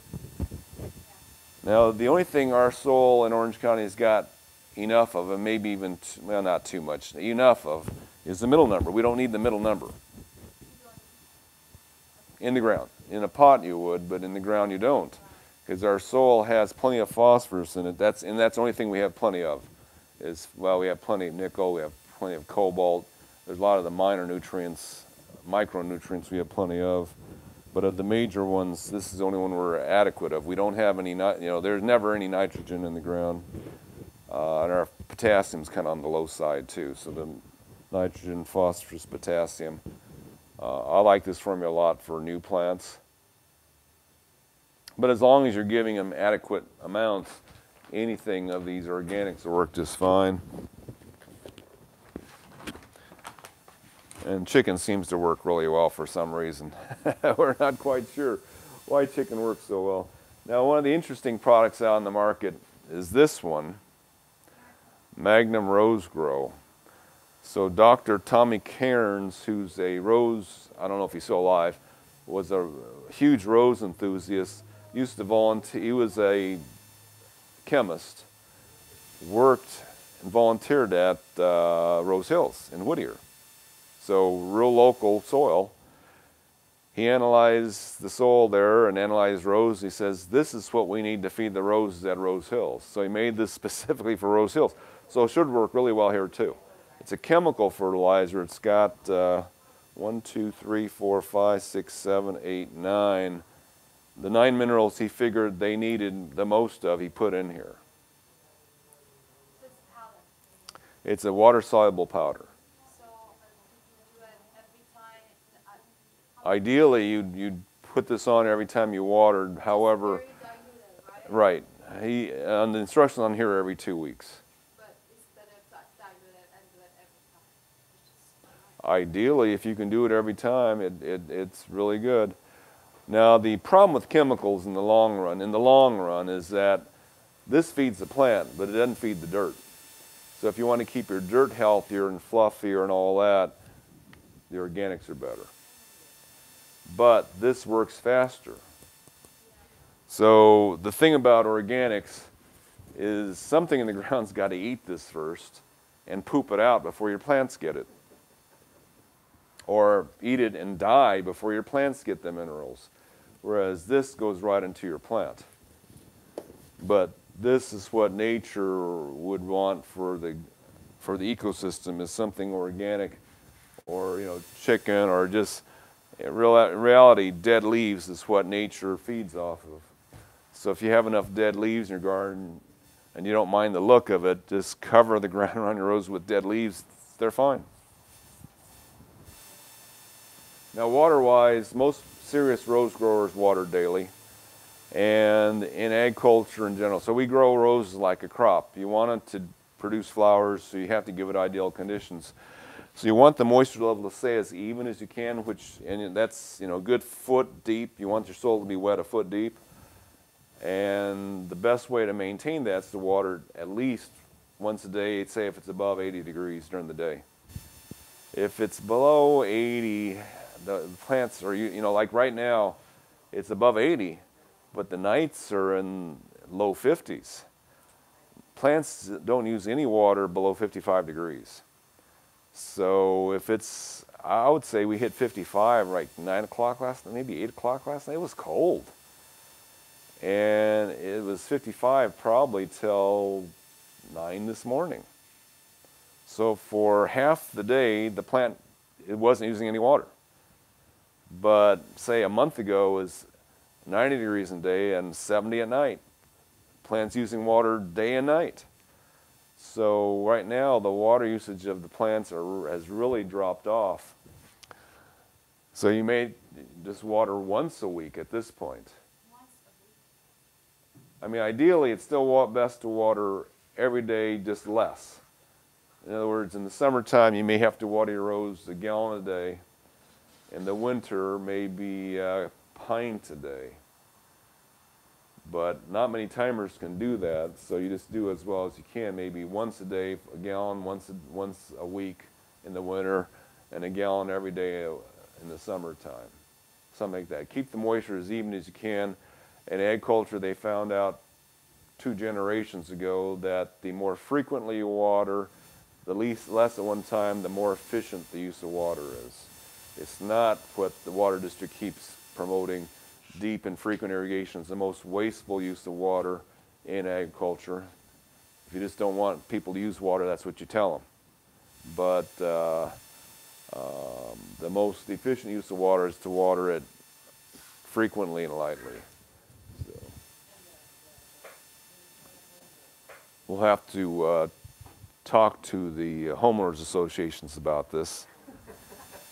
Now, the only thing our soil in Orange County has got enough of, and maybe even, too, well, not too much, enough of, is the middle number. We don't need the middle number. In the ground. In a pot you would, but in the ground you don't, because our soil has plenty of phosphorus in it. That's, and that's the only thing we have plenty of. Is, well, we have plenty of nickel, we have plenty of cobalt. There's a lot of the minor nutrients, micronutrients we have plenty of, but of the major ones, this is the only one we're adequate of. We don't have any, you know, there's never any nitrogen in the ground, uh, and our potassium's kind of on the low side too. So the nitrogen, phosphorus, potassium. Uh, I like this formula a lot for new plants. But as long as you're giving them adequate amounts, anything of these organics will work just fine. And chicken seems to work really well for some reason. We're not quite sure why chicken works so well. Now, one of the interesting products out on the market is this one, Magnum Rose Grow. So Doctor Tommy Cairns, who's a rose, I don't know if he's still alive, was a huge rose enthusiast, used to volunteer, he was a chemist, worked and volunteered at uh, Rose Hills in Whittier. So real local soil. He analyzed the soil there and analyzed rose. He says, this is what we need to feed the roses at Rose Hills. So he made this specifically for Rose Hills. So it should work really well here too. It's a chemical fertilizer. It's got uh, one, two, three, four, five, six, seven, eight, nine. The nine minerals he figured they needed the most of, he put in here. It's a water-soluble powder. So you do it every time? Ideally, you'd, you'd put this on every time you watered. However, diluted, right? Right. He, on the instructions on here, every two weeks. Ideally, if you can do it every time, it, it, it's really good. Now, the problem with chemicals in the long run, in the long run, is that this feeds the plant, but it doesn't feed the dirt. So if you want to keep your dirt healthier and fluffier and all that, the organics are better. But this works faster. So the thing about organics is something in the ground's got to eat this first and poop it out before your plants get it. Or eat it and die before your plants get the minerals. Whereas this goes right into your plant. But this is what nature would want for the, for the ecosystem, is something organic, or, you know, chicken, or just, in reality, dead leaves is what nature feeds off of. So if you have enough dead leaves in your garden and you don't mind the look of it, just cover the ground around your roses with dead leaves, they're fine. Now, water-wise, most serious rose growers water daily, and in agriculture in general. So we grow roses like a crop. You want it to produce flowers, so you have to give it ideal conditions. So you want the moisture level to stay as even as you can, which, and that's, you know, a good foot deep. You want your soil to be wet a foot deep. And the best way to maintain that is to water at least once a day, say if it's above eighty degrees during the day. If it's below eighty, the plants are, you know, like right now, it's above eighty, but the nights are in low fifties. Plants don't use any water below fifty-five degrees. So if it's, I would say we hit fifty-five, like nine o'clock last night, maybe eight o'clock last night. It was cold. And it was fifty-five probably till nine this morning. So for half the day, the plant, it wasn't using any water. But say a month ago, it was ninety degrees in the day and seventy at night. Plants using water day and night. So right now the water usage of the plants are, has really dropped off. So you may just water once a week at this point. Once a week? I mean, ideally it's still best to water every day, just less. In other words, in the summertime you may have to water your rose a gallon a day. In the winter maybe a pint a day. But not many timers can do that, so you just do as well as you can, maybe once a day, a gallon once a, once a week in the winter, and a gallon every day in the summertime, something like that. Keep the moisture as even as you can. In agriculture, they found out two generations ago that the more frequently you water, the least, less at one time, the more efficient the use of water is. It's not what the water district keeps promoting. Deep and frequent irrigation is the most wasteful use of water in agriculture. If you just don't want people to use water, that's what you tell them. But uh, um, the most efficient use of water is to water it frequently and lightly. So we'll have to uh, talk to the homeowners associations about this,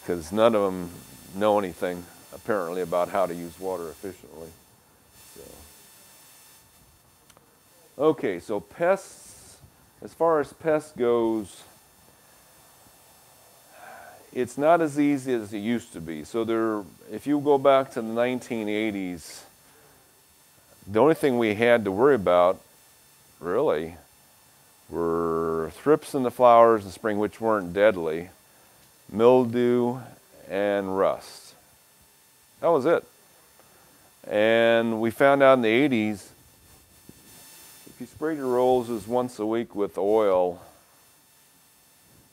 because none of them know anything, apparently, about how to use water efficiently. So. Okay, so pests, as far as pests goes, it's not as easy as it used to be. So there, if you go back to the nineteen eighties, the only thing we had to worry about, really, were thrips in the flowers in spring, which weren't deadly, mildew, and rust. That was it. And we found out in the eighties, if you sprayed your roses once a week with oil,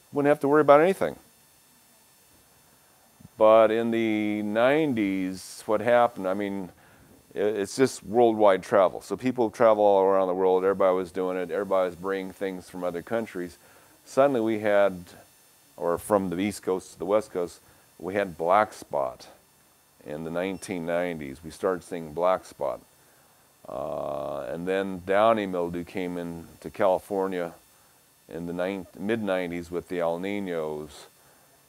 you wouldn't have to worry about anything. But in the nineties, what happened, I mean, it's just worldwide travel. So people travel all around the world, everybody was doing it, everybody was bringing things from other countries. Suddenly we had, or from the East Coast to the West Coast, we had black spot. In the nineteen nineties, we started seeing black spot. Uh, and then downy mildew came into California in the mid nineties with the El Ninos.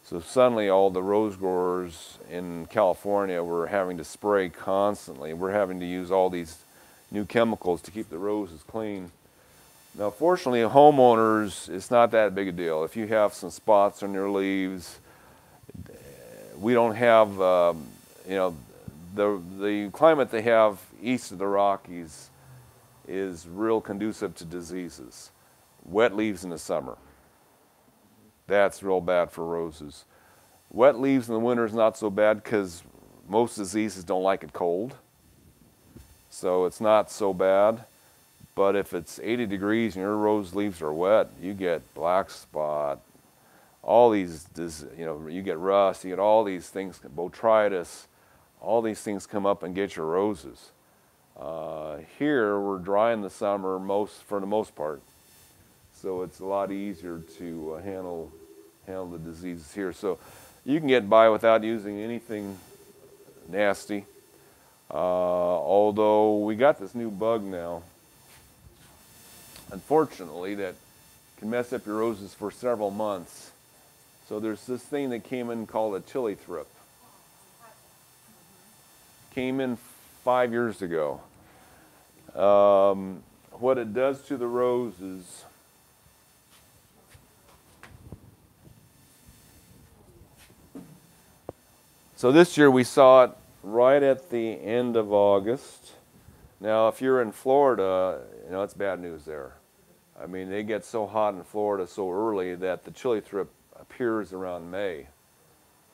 So suddenly all the rose growers in California were having to spray constantly. We're having to use all these new chemicals to keep the roses clean. Now, fortunately, homeowners, it's not that big a deal. If you have some spots on your leaves, we don't have... Um, You know, the, the climate they have east of the Rockies is real conducive to diseases. Wet leaves in the summer, that's real bad for roses. Wet leaves in the winter is not so bad because most diseases don't like it cold. So it's not so bad. But if it's eighty degrees and your rose leaves are wet, you get black spot. All these, you know, you get rust, you get all these things, botrytis. All these things come up and get your roses. Uh, here, we're dry in the summer most, for the most part, so it's a lot easier to uh, handle, handle the diseases here. So you can get by without using anything nasty, uh, although we got this new bug now, unfortunately, that can mess up your roses for several months. So there's this thing that came in called a chili thrip. Came in five years ago. Um, what it does to the roses, so this year we saw it right at the end of August. Now if you're in Florida, you know, it's bad news there. I mean, they get so hot in Florida so early that the chili thrip appears around May,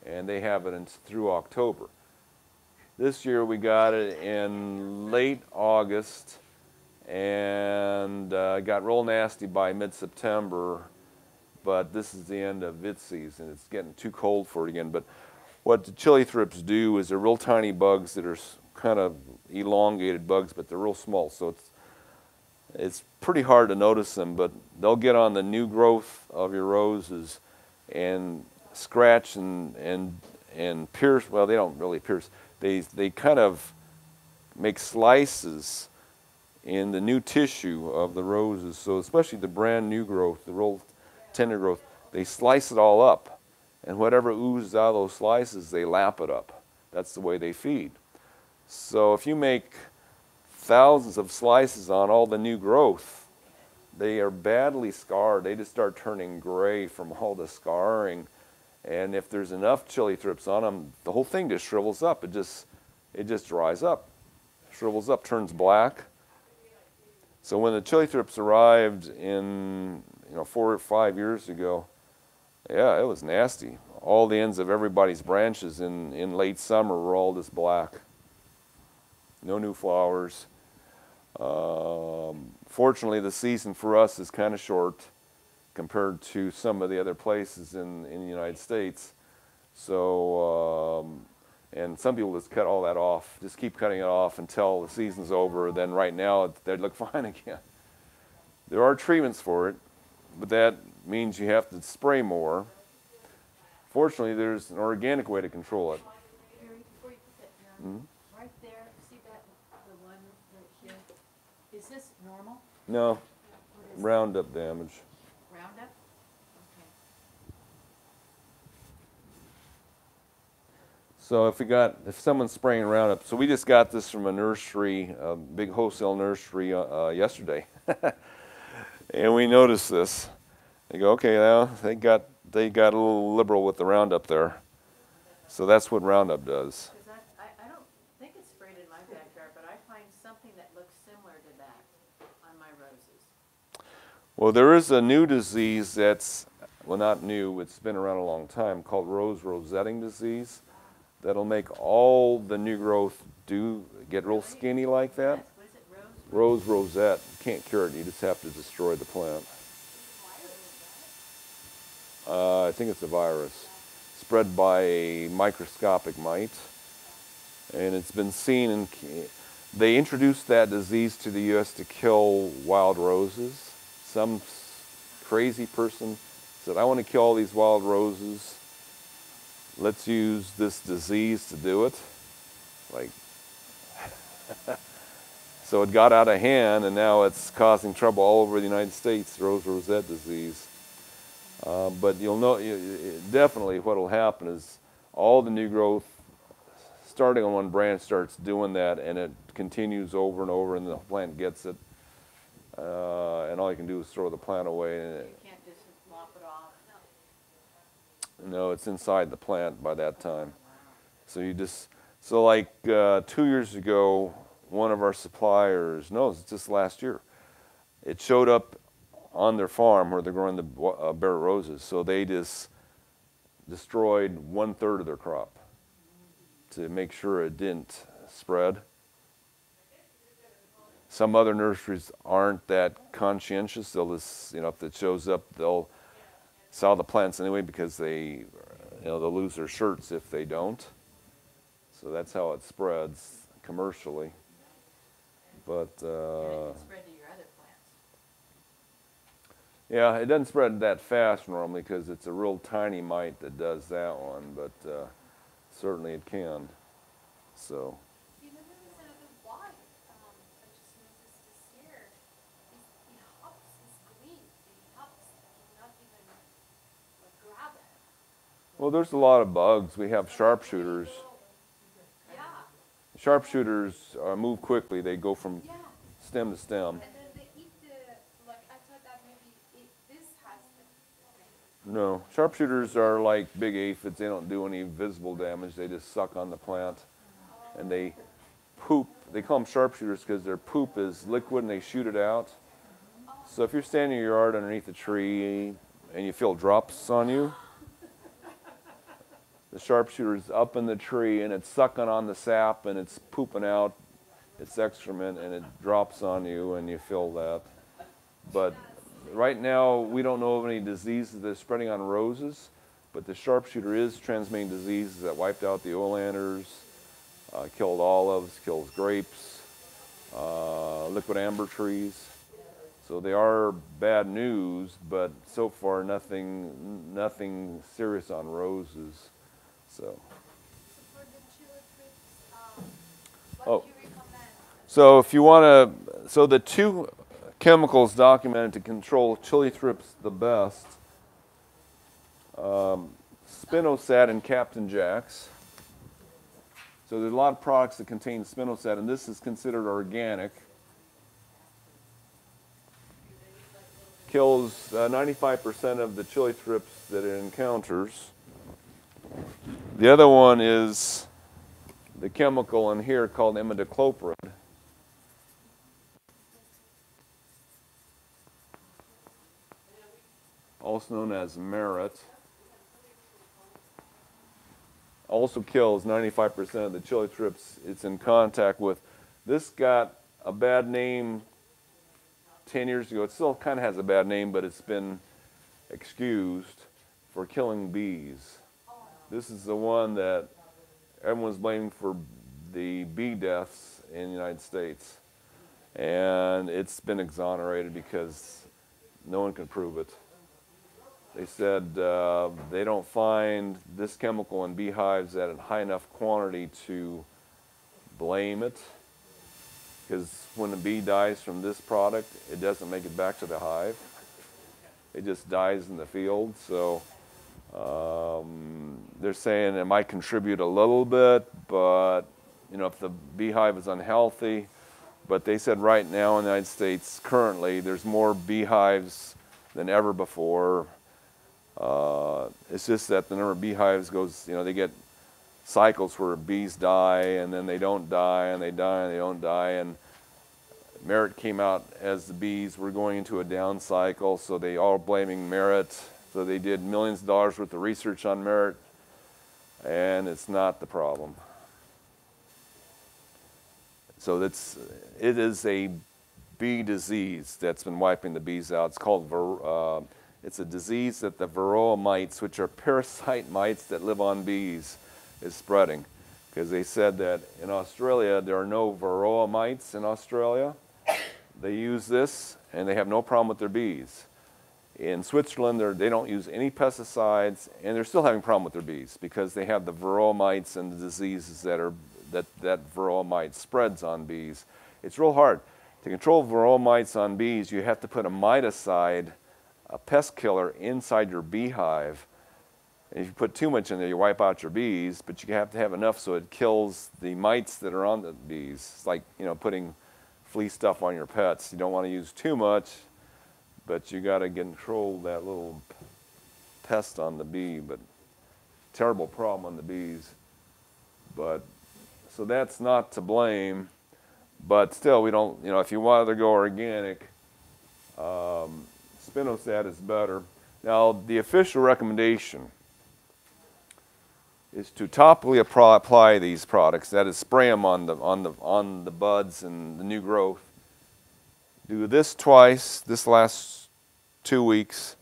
and they have it in, through October. This year we got it in late August, and uh, got real nasty by mid-September, but this is the end of its season. It's getting too cold for it again. But what the chili thrips do is they're real tiny bugs that are kind of elongated bugs, but they're real small, so it's, it's pretty hard to notice them, but they'll get on the new growth of your roses and scratch and, and, and pierce. Well, they don't really pierce. They, they kind of make slices in the new tissue of the roses. So especially the brand new growth, the real tender growth, they slice it all up, and whatever oozes out of those slices, they lap it up. That's the way they feed. So if you make thousands of slices on all the new growth, they are badly scarred. They just start turning gray from all the scarring. And if there's enough chili thrips on them, the whole thing just shrivels up. It just, it just dries up, shrivels up, turns black. So when the chili thrips arrived in, you know, four or five years ago, yeah, it was nasty. All the ends of everybody's branches in, in late summer were all this black. No new flowers. Um, fortunately, the season for us is kind of short compared to some of the other places in, in the United States. So, um, and some people just cut all that off, just keep cutting it off until the season's over. Then right now, they'd look fine again. There are treatments for it, but that means you have to spray more. Fortunately, there's an organic way to control it. Mm-hmm. Right there, see that, the one right here? Is this normal? No, Roundup damage. Roundup? Okay. So if we got, if someone's spraying Roundup, so we just got this from a nursery, a big wholesale nursery uh, yesterday. And we noticed this. They go, okay, now they got they got a little liberal with the Roundup there. So that's what Roundup does. I, I, I don't think it's sprayed in my backyard, but I find something that looks similar to that on my roses. Well, there is a new disease that's, well, not new, it's been around a long time, called rose rosette disease. That'll make all the new growth do get real skinny like that. Rose rosette, can't cure it, you just have to destroy the plant. Uh, I think it's a virus spread by a microscopic mite, and it's been seen in, they introduced that disease to the U S to kill wild roses. Some crazy person said, I want to kill all these wild roses, let's use this disease to do it. Like, so it got out of hand, and now it's causing trouble all over the United States, rose rosette disease. Uh, but you'll know, you, definitely what will happen is all the new growth starting on one branch starts doing that, and it continues over and over, and the plant gets it. Uh, and all you can do is throw the plant away. And it, you can't just lop it off? No, it's inside the plant by that time. So you just, so like uh, two years ago, one of our suppliers, no, it's just last year, it showed up on their farm where they're growing the uh, bare roses. So they just destroyed one third of their crop to make sure it didn't spread. Some other nurseries aren't that conscientious. They'll just, you know, if it shows up, they'll sell the plants anyway because they, you know, they'll lose their shirts if they don't. So that's how it spreads commercially. But uh, yeah, it doesn't spread that fast normally because it's a real tiny mite that does that one, but uh, certainly it can. So. You know, there was another wasp um, I just noticed this year. He hops his green, he hops, not even like, grab it. Well, there's a lot of bugs. We have sharpshooters. Sharpshooters uh, move quickly. They go from yeah. stem to stem. And then they eat the, like, I thought that maybe it, this has the... No, sharpshooters are like big aphids. They don't do any visible damage. They just suck on the plant, oh. and they poop. They call them sharpshooters because their poop is liquid and they shoot it out. Oh. So if you're standing in your yard underneath a tree and you feel drops on you, the sharpshooter's up in the tree and it's sucking on the sap and it's pooping out its excrement and it drops on you and you feel that. But right now we don't know of any diseases that are spreading on roses, but the sharpshooter is transmitting diseases that wiped out the oleanders, uh, killed olives, kills grapes, uh, liquid amber trees. So they are bad news, but so far nothing, nothing serious on roses. So. So for the chili thrips, um, what oh. do you recommend? So if you want to, so the two chemicals documented to control chili thrips the best, um, Spinosad and Captain Jack's. So there's a lot of products that contain spinosad, and this is considered organic. Kills ninety-five percent uh, of the chili thrips that it encounters. The other one is the chemical in here called imidacloprid. Also known as Merit. Also kills ninety-five percent of the chili thrips it's in contact with. This got a bad name ten years ago. It still kind of has a bad name, but it's been excused for killing bees. This is the one that everyone's blaming for the bee deaths in the United States. And it's been exonerated because no one can prove it. They said uh, they don't find this chemical in beehives at a high enough quantity to blame it. Because when a bee dies from this product, it doesn't make it back to the hive. It just dies in the field. So um, they're saying it might contribute a little bit, but you know, if the beehive is unhealthy. But they said right now in the United States, currently, there's more beehives than ever before. Uh, it's just that the number of beehives goes, you know, they get cycles where bees die and then they don't die and they die and they don't die, and Merit came out as the bees were going into a down cycle, so they all blaming Merit. So they did millions of dollars worth of research on Merit, and it's not the problem. So that's, it is a bee disease that's been wiping the bees out. It's called uh, it's a disease that the varroa mites, which are parasite mites that live on bees, is spreading. Because they said that in Australia, there are no varroa mites in Australia. They use this, and they have no problem with their bees. In Switzerland, they don't use any pesticides, and they're still having a problem with their bees because they have the varroa mites and the diseases that are that, that varroa mite spreads on bees. It's real hard. To control varroa mites on bees, you have to put a miticide, a pest killer, inside your beehive. And if you put too much in there, you wipe out your bees, but you have to have enough so it kills the mites that are on the bees. It's like, you know, putting flea stuff on your pets. You don't want to use too much, but you got to control that little pest on the bee. But terrible problem on the bees. But so that's not to blame, but still, we don't, you know, if you want to go organic, um, spinosad is better. Now, the official recommendation is to topically apply these products. That is, spray them on the on the on the buds and the new growth. Do this twice. This lasts two weeks.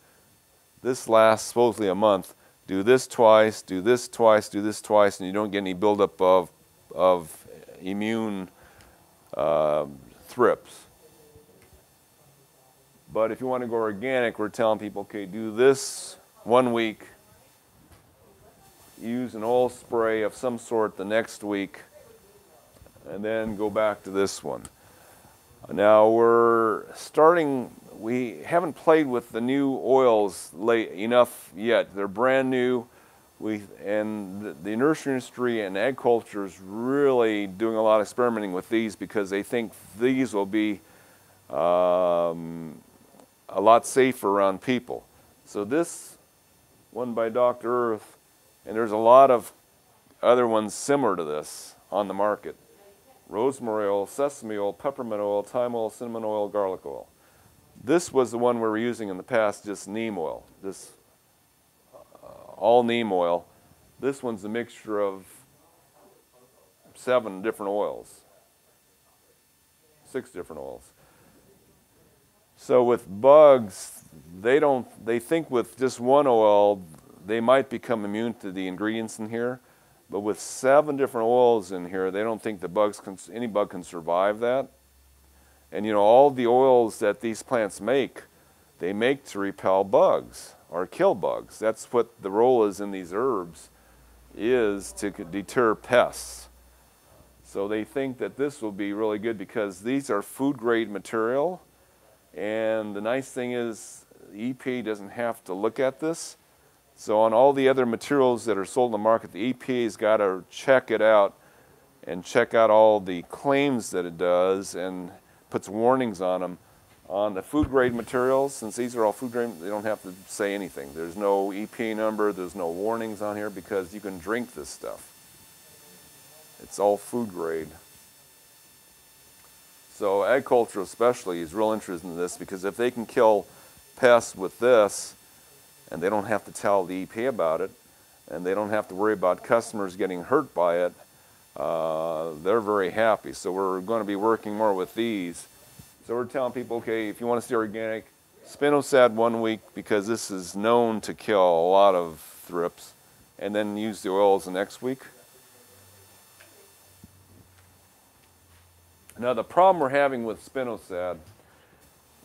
This lasts supposedly a month. Do this twice. Do this twice. Do this twice, and you don't get any buildup of of immune uh, thrips. But if you want to go organic, we're telling people, okay, do this one week, use an oil spray of some sort the next week, and then go back to this one. Now we're starting, we haven't played with the new oils late enough yet. They're brand new, we, and the, the nursery industry and agriculture is really doing a lot of experimenting with these because they think these will be um, a lot safer around people. So this one by Doctor Earth, and there's a lot of other ones similar to this on the market. Rosemary oil, sesame oil, peppermint oil, thyme oil, cinnamon oil, garlic oil. This was the one we were using in the past, just neem oil, this uh, all neem oil. This one's a mixture of seven different oils, six different oils. So with bugs, they don't, they think with just one oil, they might become immune to the ingredients in here, but with seven different oils in here, they don't think the bugs can, any bug can survive that. And you know, all the oils that these plants make, they make to repel bugs or kill bugs. That's what the role is in these herbs, is to deter pests. So they think that this will be really good because these are food grade material, and the nice thing is the E P A doesn't have to look at this. So on all the other materials that are sold in the market, the E P A's got to check it out and check out all the claims that it does and puts warnings on them. On the food grade materials, since these are all food grade, they don't have to say anything. There's no E P A number, there's no warnings on here because you can drink this stuff. It's all food grade. So agriculture especially is real interested in this because if they can kill pests with this and they don't have to tell the E P A about it and they don't have to worry about customers getting hurt by it, uh, they're very happy. So we're going to be working more with these. So we're telling people, okay, if you want to stay organic, Spinosad one week because this is known to kill a lot of thrips, and then use the oils the next week. Now the problem we're having with Spinosad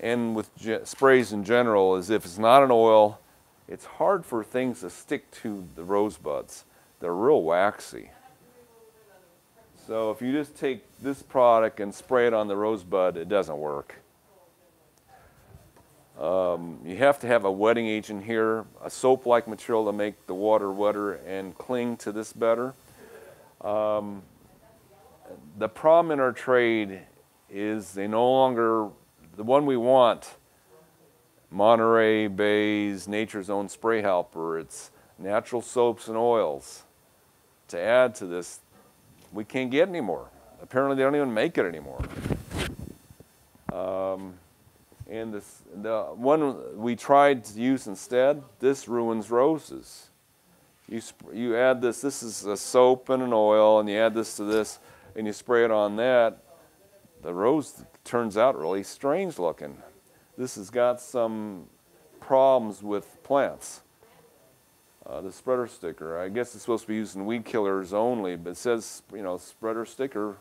and with sprays in general is if it's not an oil, it's hard for things to stick to the rosebuds. They're real waxy. So if you just take this product and spray it on the rosebud, it doesn't work. Um, you have to have a wetting agent here, a soap-like material to make the water wetter and cling to this better. Um, The problem in our trade is they no longer, the one we want, Monterey Bay's Nature's Own Spray Helper, it's natural soaps and oils. To add to this, we can't get anymore. Apparently they don't even make it anymore. Um, and this, the one we tried to use instead, this ruins roses. You, you add this, this is a soap and an oil, and you add this to this, and you spray it on that, the rose turns out really strange looking. This has got some problems with plants. Uh, the spreader sticker, I guess it's supposed to be used in weed killers only, but it says, you know, spreader sticker.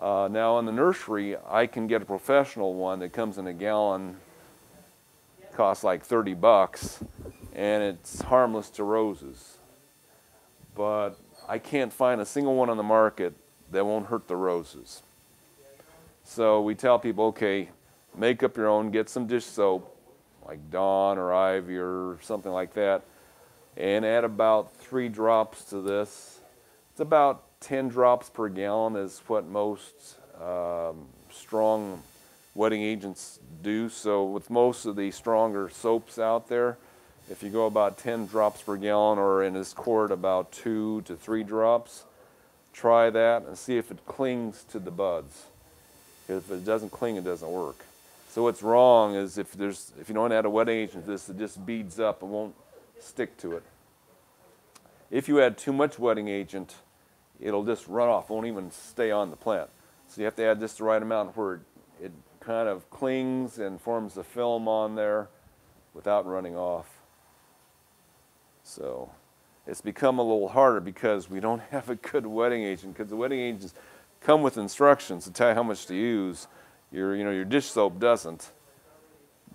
Uh, now in the nursery, I can get a professional one that comes in a gallon, costs like thirty bucks, and it's harmless to roses. But I can't find a single one on the market that won't hurt the roses. So we tell people, okay, make up your own, get some dish soap, like Dawn or Ivy or something like that, and add about three drops to this. It's about ten drops per gallon is what most um, strong wetting agents do. So with most of the stronger soaps out there, if you go about ten drops per gallon, or in this quart about two to three drops, try that and see if it clings to the buds. If it doesn't cling, it doesn't work. So what's wrong is if there's if you don't add a wet agent to this, it just beads up and won't stick to it. If you add too much wetting agent, it'll just run off, won't even stay on the plant. So you have to add just the right amount where it, it kind of clings and forms a film on there without running off. So it's become a little harder because we don't have a good wetting agent, because the wetting agents come with instructions to tell you how much to use. Your, you know, your dish soap doesn't.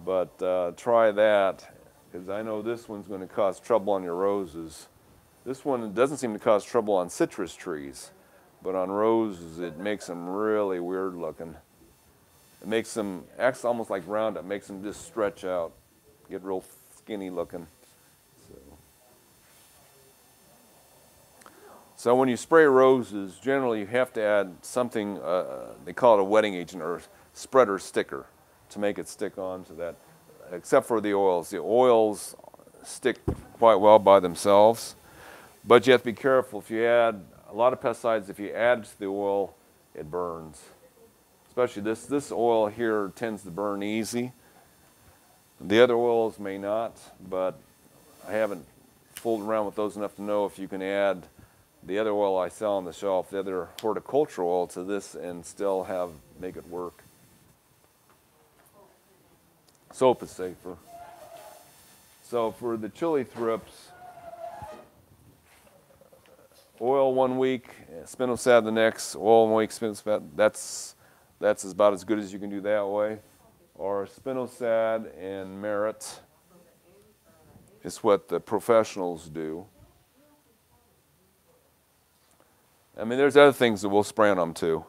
But uh, try that, because I know this one's going to cause trouble on your roses. This one doesn't seem to cause trouble on citrus trees, but on roses it makes them really weird looking. It makes them, acts almost like Roundup, makes them just stretch out, get real skinny looking. So when you spray roses, generally you have to add something, uh, they call it a wetting agent or spreader sticker, to make it stick on to that, except for the oils. The oils stick quite well by themselves, but you have to be careful. If you add, a lot of pesticides, if you add to the oil, it burns. Especially this, this oil here tends to burn easy. The other oils may not, but I haven't fooled around with those enough to know if you can add the other oil I sell on the shelf, the other horticultural oil, to this and still have, make it work. Soap is safer. So for the chili thrips, oil one week, Spinosad the next, oil one week, Spinosad, that's, that's about as good as you can do that way. Or Spinosad and Merit is what the professionals do. I mean, there's other things that we'll spray on them too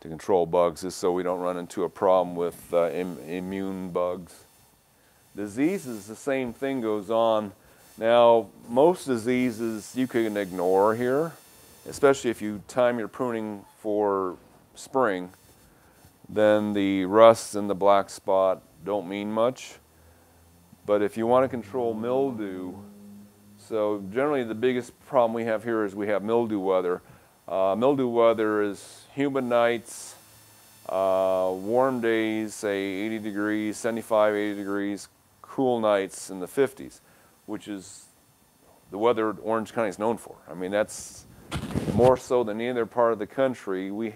to control bugs, is so we don't run into a problem with uh, im immune bugs. Diseases, the same thing goes on. Now, most diseases you can ignore here, especially if you time your pruning for spring, then the rust and the black spot don't mean much. But if you want to control mildew, so generally the biggest problem we have here is we have mildew weather. Uh, mildew weather is humid nights, uh, warm days, say eighty degrees, seventy-five, eighty degrees, cool nights in the fifties, which is the weather Orange County is known for. I mean, that's more so than any other part of the country. We,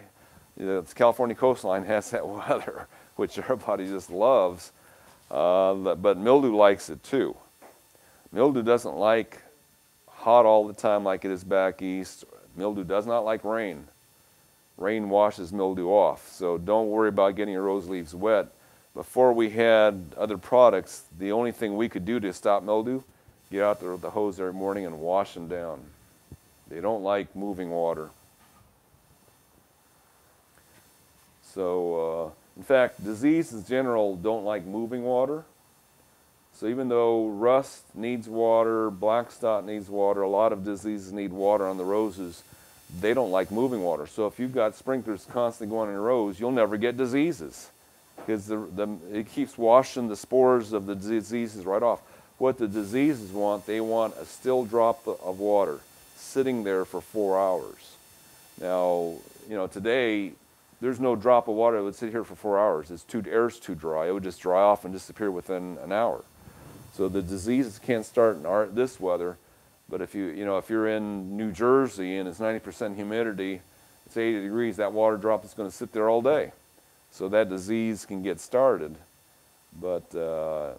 the California coastline has that weather, which everybody just loves, uh, but mildew likes it too. Mildew doesn't like hot all the time like it is back east. Mildew does not like rain. Rain washes mildew off, so don't worry about getting your rose leaves wet. Before we had other products, the only thing we could do to stop mildew, get out there with the hose every morning and wash them down. They don't like moving water. So, uh, in fact, diseases in general don't like moving water. So even though rust needs water, black spot needs water, a lot of diseases need water on the roses, they don't like moving water. So if you've got sprinklers constantly going on your rose, you'll never get diseases, because the, the, it keeps washing the spores of the diseases right off. What the diseases want, they want a still drop of water sitting there for four hours. Now, you know, today, there's no drop of water that would sit here for four hours. It's too, air's too dry. It would just dry off and disappear within an hour. So the diseases can't start in our, this weather, but if you, you know, if you're in New Jersey and it's ninety percent humidity, it's eighty degrees, that water drop is going to sit there all day. So that disease can get started. But, uh,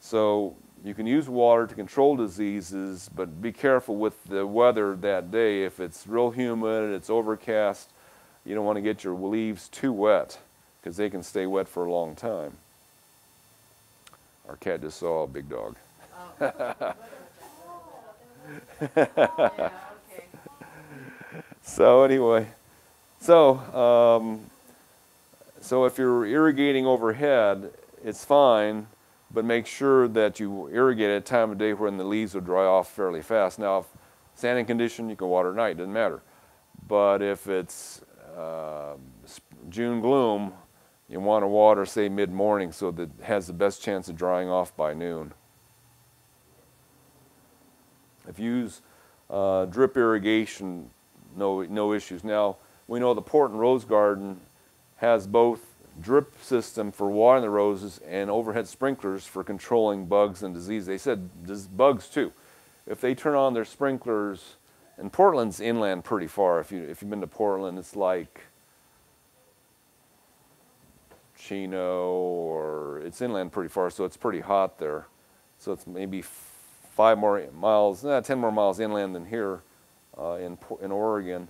so you can use water to control diseases, but be careful with the weather that day. If it's real humid, it's overcast, you don't want to get your leaves too wet, because they can stay wet for a long time. Our cat just saw a big dog. So anyway, so um, so if you're irrigating overhead, it's fine, but make sure that you irrigate at a time of day when the leaves will dry off fairly fast. Now, if sanding condition, you can water at night; doesn't matter. But if it's uh, June gloom, you want to water, say, mid-morning, so that it has the best chance of drying off by noon. If you use uh, drip irrigation, no, no issues. Now, we know the Portland Rose Garden has both drip system for watering the roses and overhead sprinklers for controlling bugs and disease. They said bugs, too. If they turn on their sprinklers, and Portland's inland pretty far. If, you, if you've been to Portland, it's like Chino, or it's inland pretty far, so it's pretty hot there. So it's maybe five more miles, nah, ten more miles inland than here uh, in in Oregon.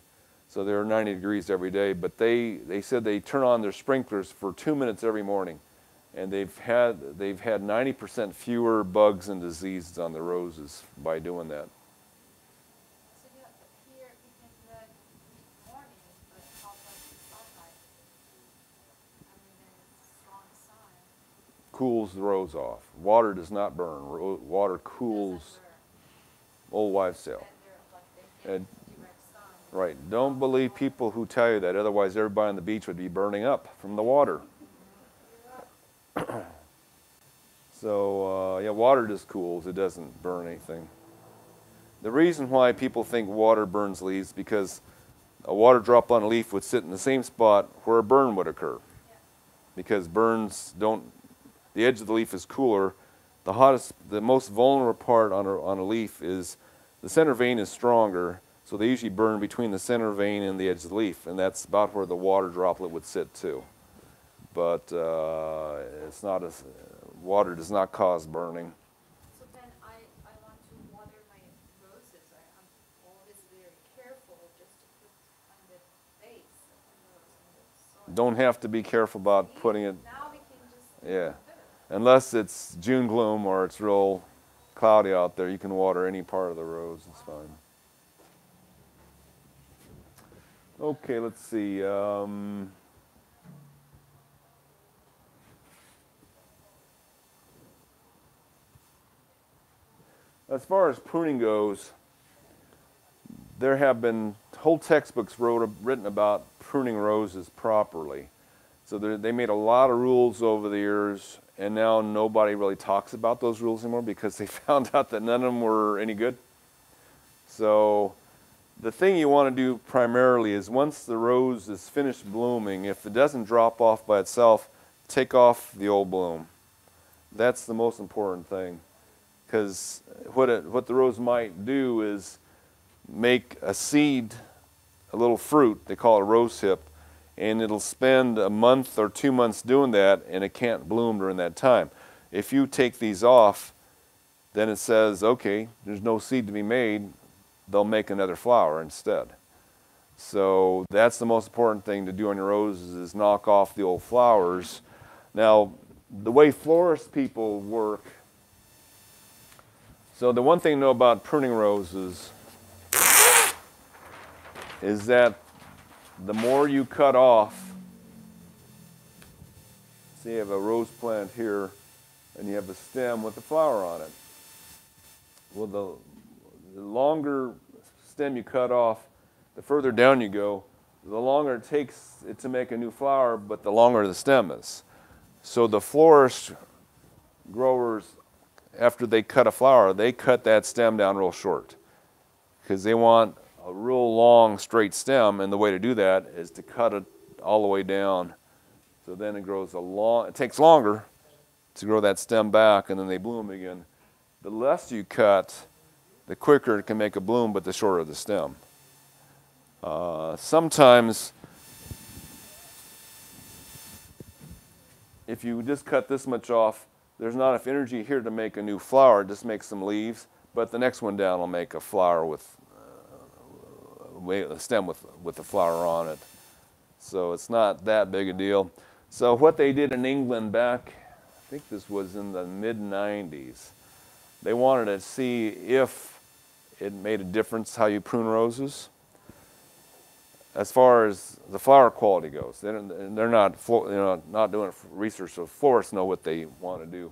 So they're ninety degrees every day. But they they said they turn on their sprinklers for two minutes every morning, and they've had they've had ninety percent fewer bugs and diseases on the roses by doing that. Cools the rose off. Water does not burn. Ro water cools. Burn. Old wives' tale. And, right. Don't believe people who tell you that. Otherwise, everybody on the beach would be burning up from the water. So uh, yeah, water just cools. It doesn't burn anything. The reason why people think water burns leaves is because a water drop on a leaf would sit in the same spot where a burn would occur, yeah. Because burns don't. The edge of the leaf is cooler. The hottest, the most vulnerable part on a, on a leaf is the center vein is stronger, so they usually burn between the center vein and the edge of the leaf, and that's about where the water droplet would sit too. But uh, it's not a, water does not cause burning. So then I, I want to water my roses. I, I'm always very careful just to put on the base of the rose. Don't have to be careful about putting it. Yeah. Unless it's June gloom or it's real cloudy out there, you can water any part of the rose, it's fine. Okay, let's see. Um, as far as pruning goes, there have been whole textbooks wrote, written about pruning roses properly. So they made a lot of rules over the years, and now nobody really talks about those rules anymore because they found out that none of them were any good. So the thing you want to do primarily is once the rose is finished blooming, if it doesn't drop off by itself, take off the old bloom. That's the most important thing, because what, it, what the rose might do is make a seed, a little fruit, they call it a rose hip, and it'll spend a month or two months doing that, and it can't bloom during that time. If you take these off, then it says, okay, there's no seed to be made, they'll make another flower instead. So that's the most important thing to do on your roses is knock off the old flowers. Now, the way florist people work, so the one thing to know about pruning roses is that the more you cut off, see, you have a rose plant here, and you have a stem with a flower on it. Well, the, the longer stem you cut off, the further down you go, the longer it takes it to make a new flower, but the longer the stem is. So the florist growers, after they cut a flower, they cut that stem down real short because they want a real long straight stem, and the way to do that is to cut it all the way down. So then it grows a long, it takes longer to grow that stem back, and then they bloom again. The less you cut, the quicker it can make a bloom, but the shorter the stem. Uh, sometimes, if you just cut this much off, there's not enough energy here to make a new flower, just make some leaves, but the next one down will make a flower with a stem with with the flower on it, so it's not that big a deal. So what they did in England back, I think this was in the mid nineties, they wanted to see if it made a difference how you prune roses as far as the flower quality goes. They don't, they're not you know not doing research, so florists know what they want to do,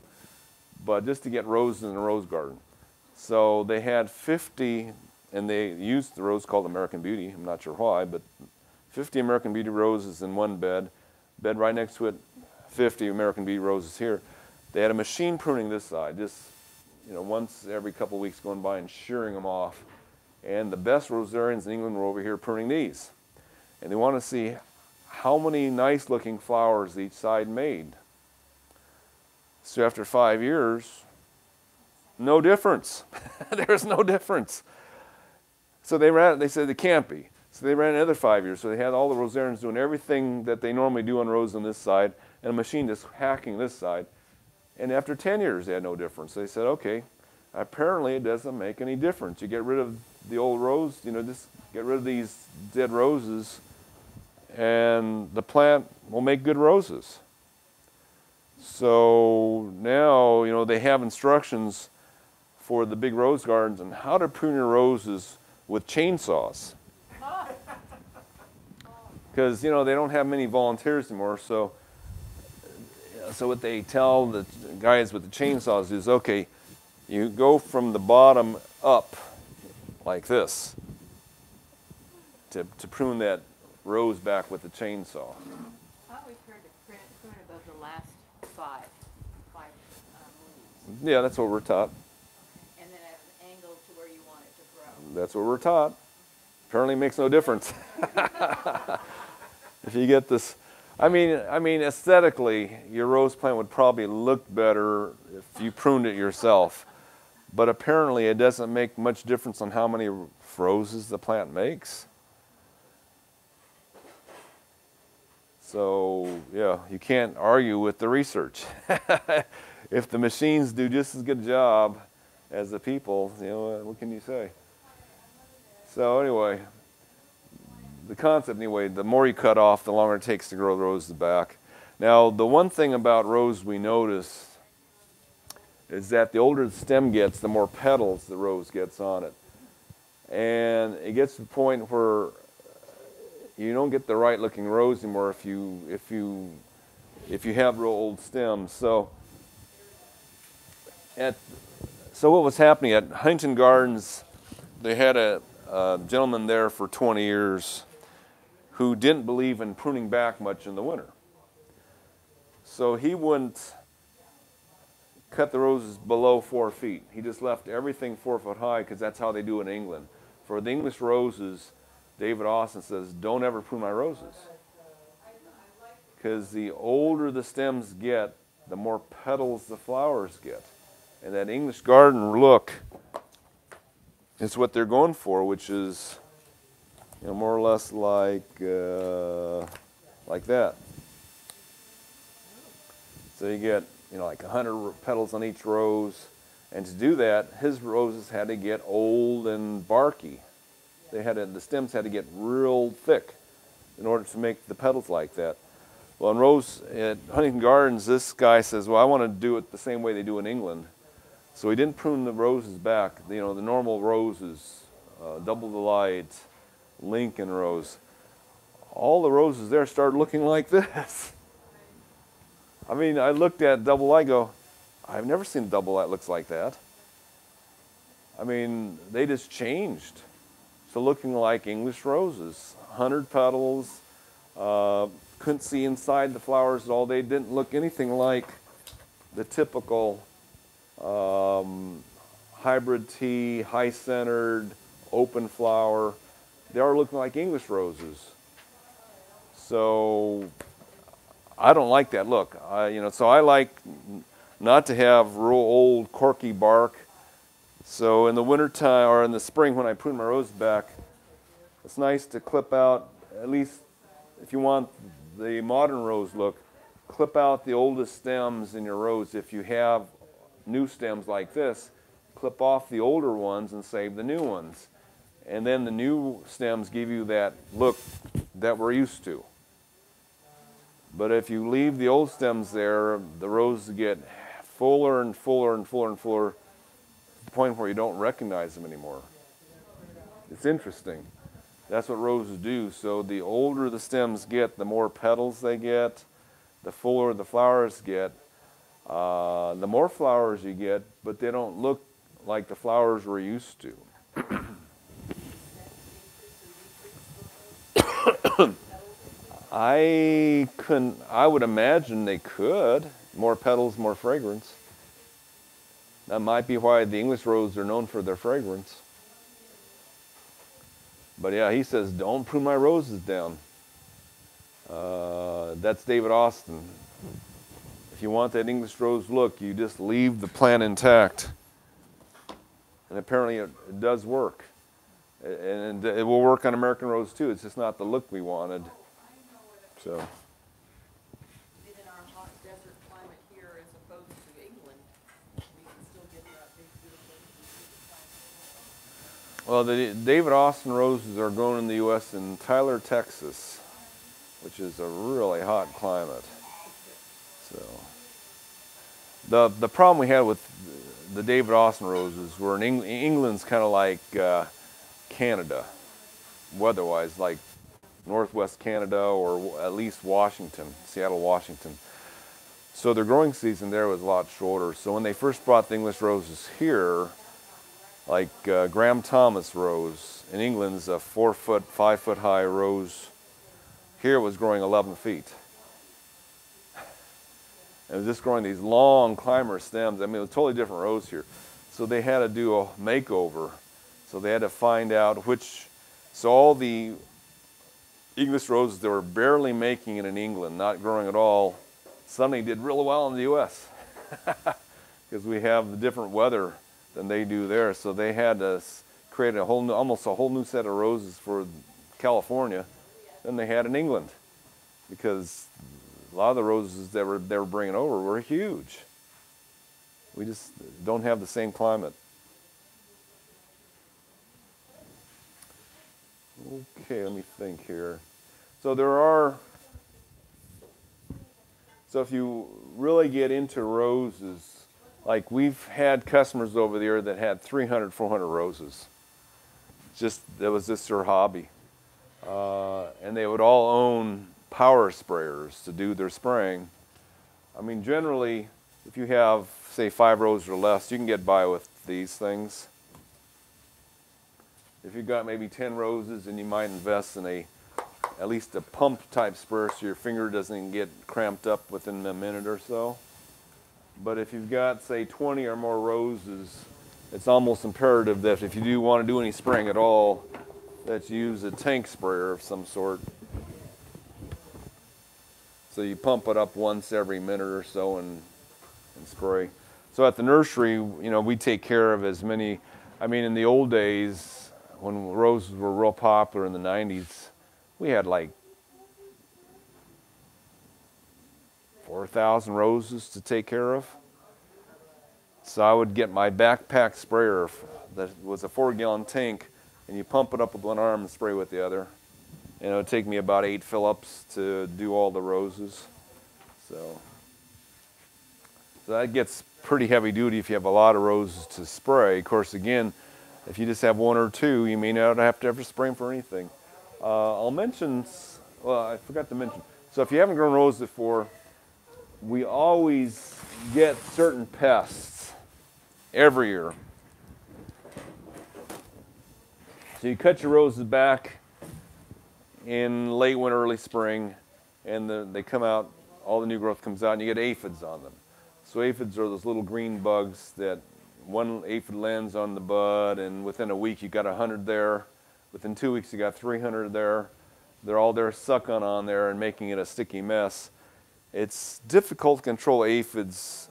but just to get roses in a rose garden. So they had fifty. And they used the rose called American Beauty, I'm not sure why, but fifty American Beauty roses in one bed, bed right next to it, fifty American Beauty roses here. They had a machine pruning this side, just you know, once every couple of weeks going by and shearing them off. And the best rosarians in England were over here pruning these. And they want to see how many nice looking flowers each side made. So after five years, no difference. There's no difference. So they ran, they said it can't be. So they ran another five years. So they had all the rosarians doing everything that they normally do on roses on this side, and a machine just hacking this side. And after ten years, they had no difference. They said, okay, apparently it doesn't make any difference. You get rid of the old rose, you know, just get rid of these dead roses, and the plant will make good roses. So now, you know, they have instructions for the big rose gardens on how to prune your roses with chainsaws, because you know they don't have many volunteers anymore. So, so what they tell the guys with the chainsaws is, okay, you go from the bottom up like this to to prune that rose back with the chainsaw. I thought we heard to prune above the last five, five um, leaves. Yeah, that's what we're taught. That's what we're taught. Apparently it makes no difference. If you get this, I mean, I mean, aesthetically, your rose plant would probably look better if you pruned it yourself. But apparently it doesn't make much difference on how many roses the plant makes. So, yeah, you can't argue with the research. If the machines do just as good a job as the people, you know, what can you say? So anyway, the concept anyway, the more you cut off, the longer it takes to grow the roses back. Now, the one thing about rose we notice is that the older the stem gets, the more petals the rose gets on it. And it gets to the point where you don't get the right looking rose anymore if you if you if you have real old stems. So at so what was happening at Huntington Gardens, they had a, a gentleman there for twenty years who didn't believe in pruning back much in the winter. So he wouldn't cut the roses below four feet. He just left everything four foot high because that's how they do in England. For the English roses, David Austin says, don't ever prune my roses. Because the older the stems get, the more petals the flowers get. And that English garden look is what they're going for, which is, you know, more or less like, uh, like that. So you get, you know, like a hundred petals on each rose. And to do that, his roses had to get old and barky. They had to, the stems had to get real thick in order to make the petals like that. Well, in Rose, at Huntington Gardens, this guy says, well, I want to do it the same way they do in England. So he didn't prune the roses back. You know, the normal roses, uh, Double Delight, Lincoln Rose. All the roses there started looking like this. I mean, I looked at Double Delight, go, I've never seen Double Delight looks like that. I mean, they just changed to looking like English roses. a hundred petals, uh, couldn't see inside the flowers at all. They didn't look anything like the typical um, hybrid tea, high-centered, open flower. They are looking like English roses. So I don't like that look. I, you know, so I like not to have real old corky bark. So in the wintertime or in the spring when I prune my roses back, it's nice to clip out, at least if you want the modern rose look, clip out the oldest stems in your rose. If you have new stems like this, clip off the older ones and save the new ones. And then the new stems give you that look that we're used to. But if you leave the old stems there, the roses get fuller and fuller and fuller and fuller to the point where you don't recognize them anymore. It's interesting. That's what roses do. So the older the stems get, the more petals they get, the fuller the flowers get, uh, the more flowers you get, but they don't look like the flowers we're used to. I couldn't, I would imagine they could. More petals, more fragrance. That might be why the English roses are known for their fragrance. But yeah, he says, don't prune my roses down. Uh, that's David Austin. If you want that English rose look, you just leave the plant intact. And apparently it, it does work. And it will work on American rose too. It's just not the look we wanted. So. And in our hot desert climate here, as opposed to England, we can still get that big, beautiful. Well, the David Austin roses are grown in the U S in Tyler, Texas, which is a really hot climate. So. The the problem we had with the David Austin roses were in Eng England's kind of like. Uh, Canada, weather-wise, like northwest Canada or at least Washington, Seattle, Washington. So their growing season there was a lot shorter. So when they first brought the English roses here, like uh, Graham Thomas rose in England's a four-foot, five-foot high rose. Here was growing eleven feet. It was just growing these long climber stems. I mean, it was a totally different rose here. So they had to do a makeover. So they had to find out which, so all the English roses that were barely making it in England, not growing at all, suddenly did really well in the U S because we have the different weather than they do there. So they had to create a whole new, almost a whole new set of roses for California than they had in England, because a lot of the roses that were, they were bringing over were huge. We just don't have the same climate. Okay, let me think here. So there are, so if you really get into roses, like we've had customers over there that had three hundred, four hundred roses. Just, that was just their hobby. uh, and they would all own power sprayers to do their spraying. I mean, generally, if you have, say, five rows or less, you can get by with these things. If you've got maybe ten roses, then you might invest in a, at least a pump-type sprayer so your finger doesn't get cramped up within a minute or so. But if you've got, say, twenty or more roses, it's almost imperative that if you do want to do any spraying at all, that you use a tank sprayer of some sort. So you pump it up once every minute or so and, and spray. So at the nursery, you know, we take care of as many, I mean, in the old days, when roses were real popular in the nineties, we had like four thousand roses to take care of. So I would get my backpack sprayer that was a four gallon tank, and you pump it up with one arm and spray with the other. And it would take me about eight fill-ups to do all the roses. So, so that gets pretty heavy duty if you have a lot of roses to spray. Of course, again, if you just have one or two, you may not have to ever spray them for anything. Uh, I'll mention, well, I forgot to mention. So if you haven't grown roses before, we always get certain pests every year. So you cut your roses back in late winter, early spring, and the, they come out, all the new growth comes out, and you get aphids on them. So aphids are those little green bugs that one aphid lands on the bud, and within a week you got a hundred there. Within two weeks you got three hundred there. They're all there sucking on there and making it a sticky mess. It's difficult to control aphids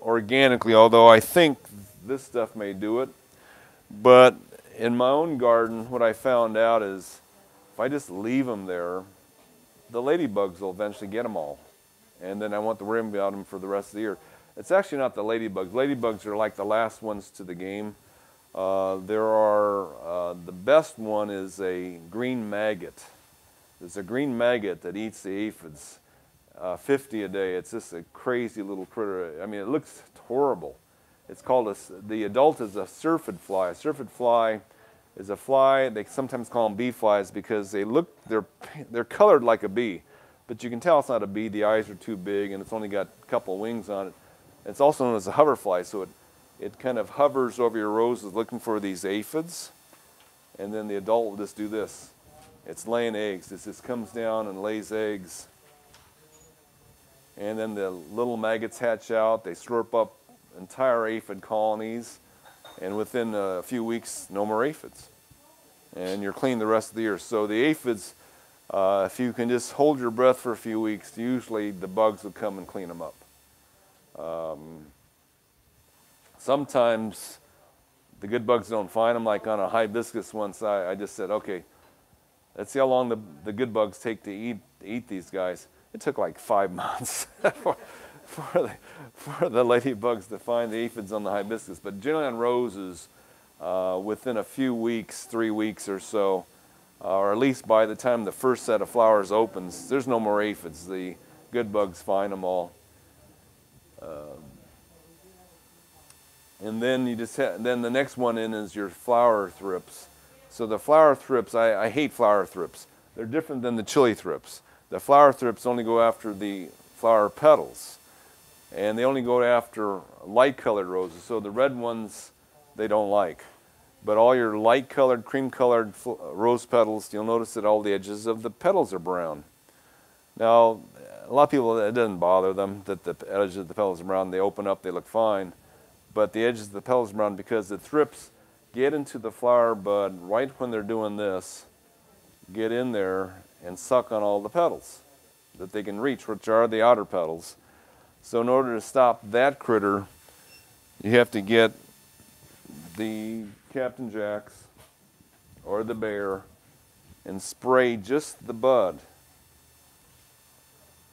organically, although I think this stuff may do it. But in my own garden, what I found out is if I just leave them there, the ladybugs will eventually get them all. And then I won't have to worry about them for the rest of the year. It's actually not the ladybugs. Ladybugs are like the last ones to the game. Uh, there are, uh, the best one is a green maggot. There's a green maggot that eats the aphids, uh, fifty a day. It's just a crazy little critter. I mean, it looks horrible. It's called, a, the adult is a syrphid fly. A syrphid fly is a fly, they sometimes call them bee flies because they look, they're, they're colored like a bee, but you can tell it's not a bee. The eyes are too big and it's only got a couple wings on it. It's also known as a hoverfly, so it, it kind of hovers over your roses looking for these aphids, and then the adult will just do this. It's laying eggs. It just comes down and lays eggs, and then the little maggots hatch out. They slurp up entire aphid colonies, and within a few weeks, no more aphids, and you're clean the rest of the year. So the aphids, uh, if you can just hold your breath for a few weeks, usually the bugs will come and clean them up. Um, sometimes the good bugs don't find them. Like on a hibiscus once, I, I just said, okay, let's see how long the, the good bugs take to eat, eat these guys. It took like five months for, for, the, for the ladybugs to find the aphids on the hibiscus. But generally on roses, uh, within a few weeks, three weeks or so, uh, or at least by the time the first set of flowers opens, there's no more aphids. The good bugs find them all. Uh, and then, you just ha then the next one in is your flower thrips. So the flower thrips, I, I hate flower thrips. They're different than the chili thrips. The flower thrips only go after the flower petals, and they only go after light-colored roses. So the red ones, they don't like. But all your light-colored, cream-colored rose petals, you'll notice that all the edges of the petals are brown. Now, a lot of people, it doesn't bother them that the edges of the petals are brown. They open up, they look fine. But the edges of the petals are brown because the thrips get into the flower bud right when they're doing this, get in there and suck on all the petals that they can reach, which are the outer petals. So in order to stop that critter, you have to get the Captain Jack's or the Bear and spray just the bud.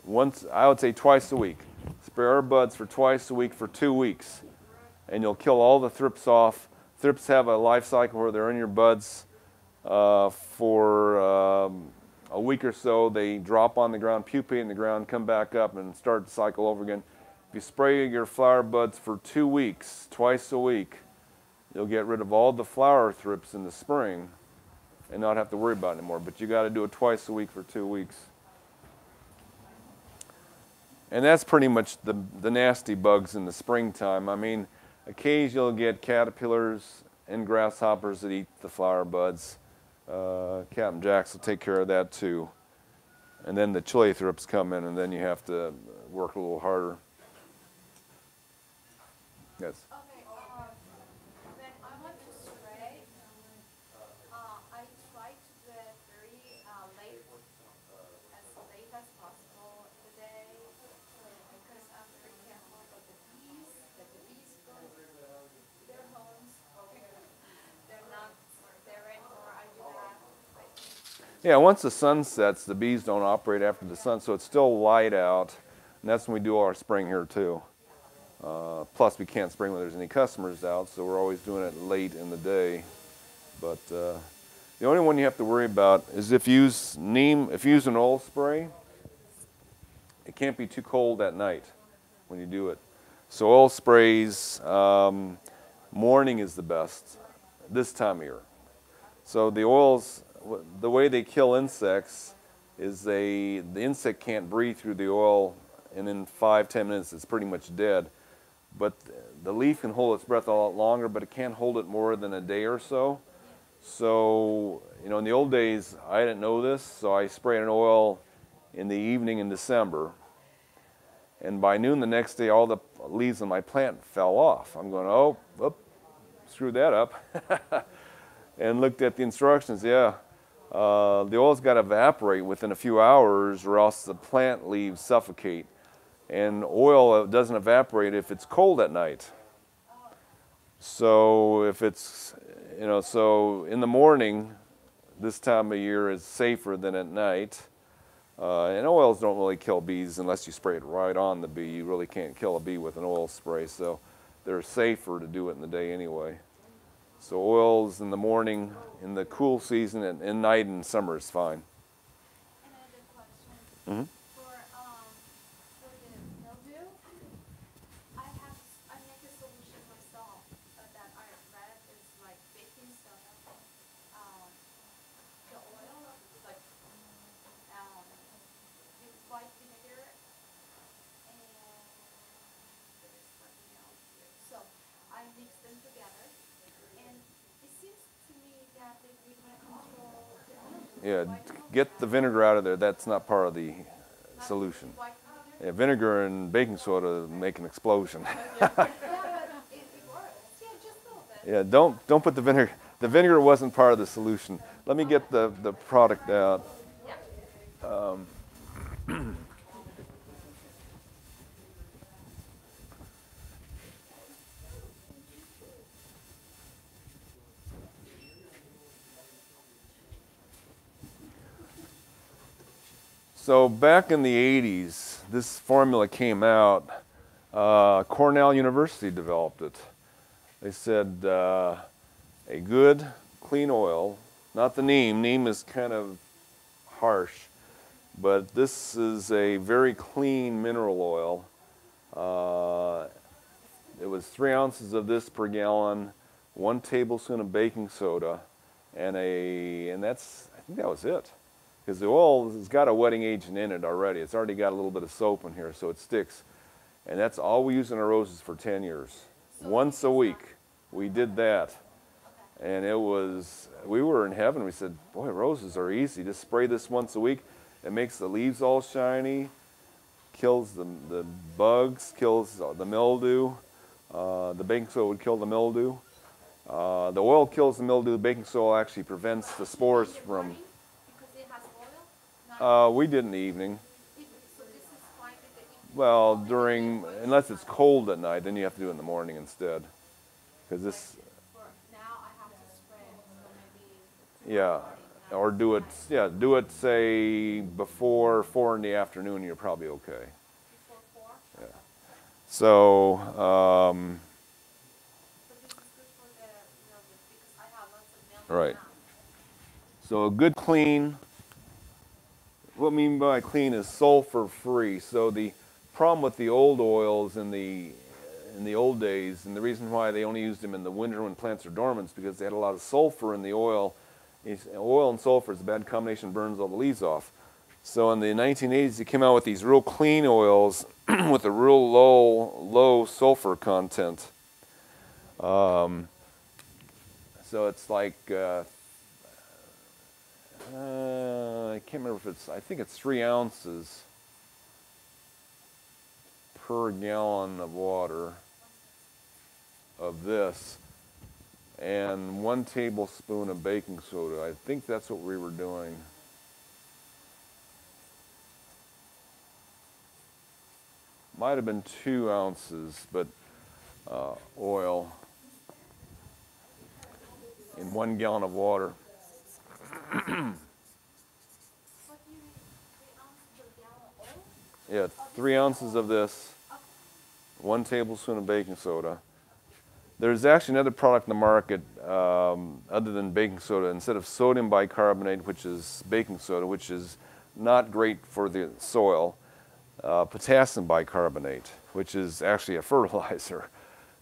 Once, I would say twice a week. Spray our buds for twice a week for two weeks, and you'll kill all the thrips off. Thrips have a life cycle where they're in your buds uh, for um, a week or so. They drop on the ground, pupate in the ground, come back up, and start the cycle over again. If you spray your flower buds for two weeks, twice a week, you'll get rid of all the flower thrips in the spring, and not have to worry about it anymore. But you got to do it twice a week for two weeks. And that's pretty much the, the nasty bugs in the springtime. I mean, occasionally you'll get caterpillars and grasshoppers that eat the flower buds. Uh, Captain Jack's will take care of that too. And then the chili thrips come in, and then you have to work a little harder. Yes? Okay, uh, when I went to spray, uh, I tried to do it very uh, late, as late as possible today, because I'm very careful about the bees, that the bees go to their homes, they're not there anymore. I do that. Yeah, once the sun sets, the bees don't operate after the sun, so it's still light out, and that's when we do our spring here too. Uh, plus, we can't spring when there's any customers out, so we're always doing it late in the day. But uh, the only one you have to worry about is if you use neem, if you use an oil spray, it can't be too cold at night when you do it. So oil sprays, um, morning is the best this time of year. So the oils, the way they kill insects is they, the insect can't breathe through the oil, and in five, ten minutes it's pretty much dead. But the leaf can hold its breath a lot longer, but it can't hold it more than a day or so. So, you know, in the old days, I didn't know this, so I sprayed an oil in the evening in December. And by noon the next day, all the leaves on my plant fell off. I'm going, oh, whoop, screwed that up. And looked at the instructions, yeah. Uh, the oil's got to evaporate within a few hours, or else the plant leaves suffocate. And oil doesn't evaporate if it's cold at night. So if it's, you know, so in the morning, this time of year is safer than at night. Uh, and oils don't really kill bees unless you spray it right on the bee. You really can't kill a bee with an oil spray, so they're safer to do it in the day anyway. So oils in the morning, in the cool season, and, and night and summer is fine. Another question. Mm-hmm. Yeah, get the vinegar out of there. That's not part of the solution. Yeah, vinegar and baking soda make an explosion. Yeah, don't don't put the vinegar. The vinegar wasn't part of the solution. Let me get the the product out. Um, So back in the eighties, this formula came out. Uh, Cornell University developed it. They said uh, a good, clean oil, not the neem. Neem is kind of harsh, but this is a very clean mineral oil. Uh, it was three ounces of this per gallon, one tablespoon of baking soda, and a, and that's, I think that was it. Because the oil has got a wetting agent in it already. It's already got a little bit of soap in here, so it sticks. And that's all we use in our roses for ten years. Once a week, we did that. And it was, we were in heaven. We said, boy, roses are easy. Just spray this once a week. It makes the leaves all shiny, kills the, the bugs, kills the mildew. Uh, the baking soda would kill the mildew. Uh, the oil kills the mildew. The baking soda actually prevents the spores from... Uh, we did in the evening. Well, during, unless it's cold at night, then you have to do it in the morning instead. Because this. Yeah, or do it. Yeah, do it. Say before four in the afternoon, you're probably okay. Yeah. So. Um, right. So a good clean. What I mean by clean is sulfur free. So the problem with the old oils in the in the old days, and the reason why they only used them in the winter when plants are dormant, is because they had a lot of sulfur in the oil, is oil and sulfur. It's a bad combination, burns all the leaves off. So in the nineteen eighties, they came out with these real clean oils with a real low, low sulfur content. Um, so it's like, uh, uh, I can't remember if it's, I think it's three ounces per gallon of water of this, and one tablespoon of baking soda. I think that's what we were doing. Might have been two ounces, but uh, oil in one gallon of water. Yeah, three ounces of this, one tablespoon of baking soda. There's actually another product in the market um, other than baking soda. Instead of sodium bicarbonate, which is baking soda, which is not great for the soil, uh, potassium bicarbonate, which is actually a fertilizer.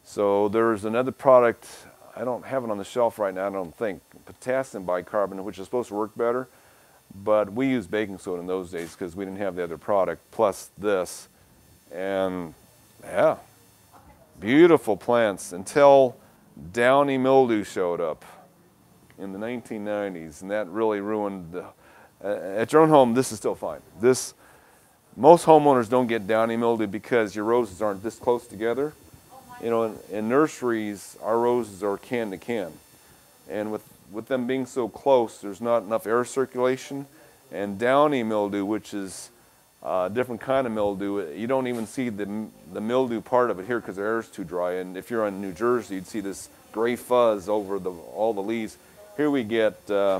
So there's another product, I don't have it on the shelf right now, I don't think, potassium bicarbonate, which is supposed to work better, but we used baking soda in those days because we didn't have the other product, plus this, and yeah. Beautiful plants until downy mildew showed up in the nineteen nineties, and that really ruined the, uh, at your own home, this is still fine. This, most homeowners don't get downy mildew because your roses aren't this close together. You know, in, in nurseries, our roses are can to can. And with, with them being so close, there's not enough air circulation. And downy mildew, which is a uh, different kind of mildew, you don't even see the, the mildew part of it here because the air is too dry. And if you're in New Jersey, you'd see this gray fuzz over the, all the leaves. Here we get, uh,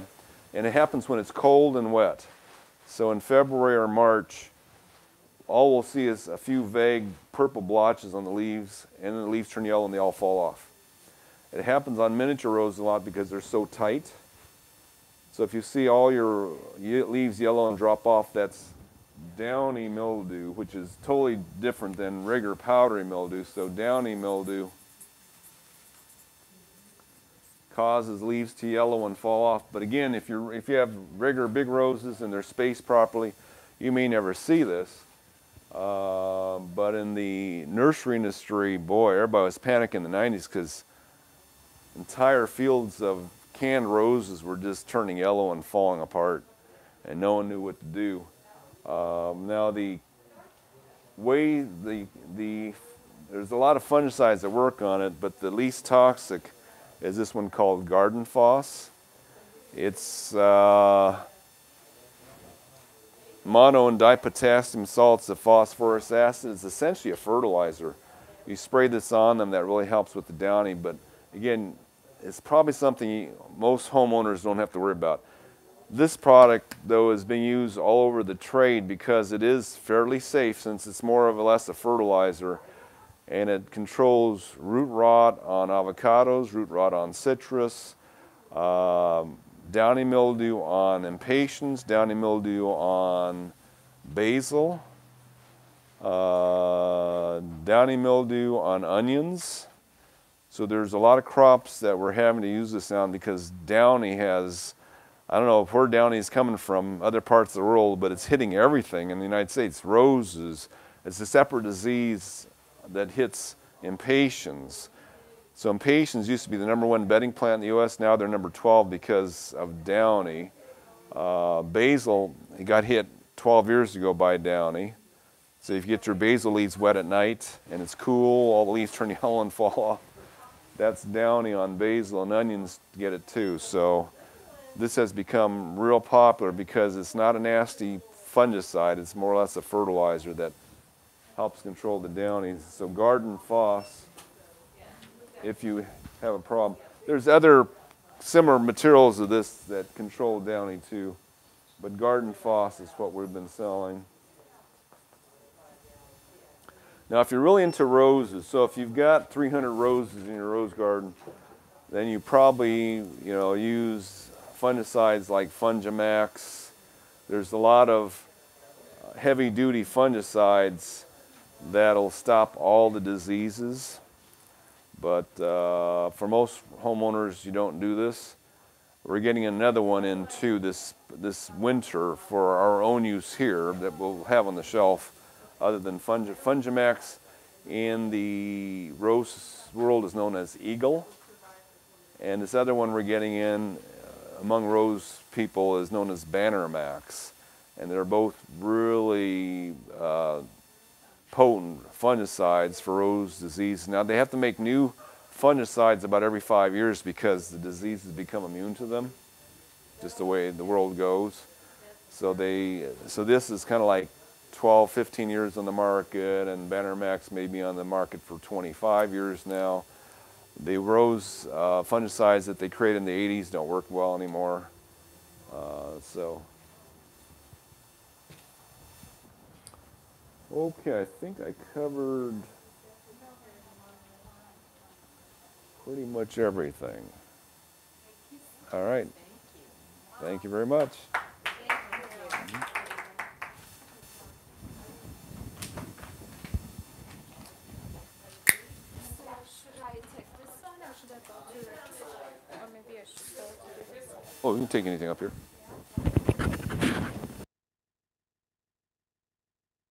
and it happens when it's cold and wet. So in February or March, all we'll see is a few vague purple blotches on the leaves, and then the leaves turn yellow and they all fall off. It happens on miniature roses a lot because they're so tight. So if you see all your leaves yellow and drop off, that's downy mildew, which is totally different than regular powdery mildew. So downy mildew causes leaves to yellow and fall off. But again, if you if you have regular big roses and they're spaced properly, you may never see this. Uh, but in the nursery industry, boy, everybody was panicking in the nineties because entire fields of canned roses were just turning yellow and falling apart, and no one knew what to do. Um, now the way the, the, there's a lot of fungicides that work on it, but the least toxic is this one called Garden Foss. It's uh, mono and dipotassium salts of phosphorus acid. It's essentially a fertilizer. You spray this on them, that really helps with the downy, but again, it's probably something most homeowners don't have to worry about. This product, though, is being used all over the trade because it is fairly safe since it's more or less a fertilizer, and it controls root rot on avocados, root rot on citrus, uh, downy mildew on impatiens, downy mildew on basil, uh, downy mildew on onions. So there's a lot of crops that we're having to use this on because downy has, I don't know if where downy is coming from, other parts of the world, but it's hitting everything in the United States. Roses, it's a separate disease that hits impatiens. So impatiens used to be the number one bedding plant in the U S Now they're number twelve because of downy. Uh, basil, it got hit twelve years ago by downy. So if you get your basil leaves wet at night and it's cool, all the leaves turn yellow and fall off. That's downy on basil, and onions get it too. So this has become real popular because it's not a nasty fungicide, it's more or less a fertilizer that helps control the downy. So Garden Foss, if you have a problem. There's other similar materials of this that control downy too, but Garden Foss is what we've been selling. Now if you're really into roses, so if you've got three hundred roses in your rose garden, then you probably, you know, use fungicides like Fungimax. There's a lot of heavy-duty fungicides that'll stop all the diseases. But uh, for most homeowners, you don't do this. We're getting another one in too this, this winter for our own use here that we'll have on the shelf other than Fungi Fungimax. In the rose world is known as Eagle. And this other one we're getting in uh, among rose people is known as Bannermax. And they're both really uh, potent fungicides for rose disease. Now they have to make new fungicides about every five years because the disease has become immune to them, just the way the world goes. So they, so this is kind of like twelve, fifteen years on the market, and Bannermax may be on the market for twenty-five years now. The rose uh, fungicides that they created in the eighties don't work well anymore. Uh, so, okay, I think I covered pretty much everything. All right. Thank you very much. Oh, you can take anything up here.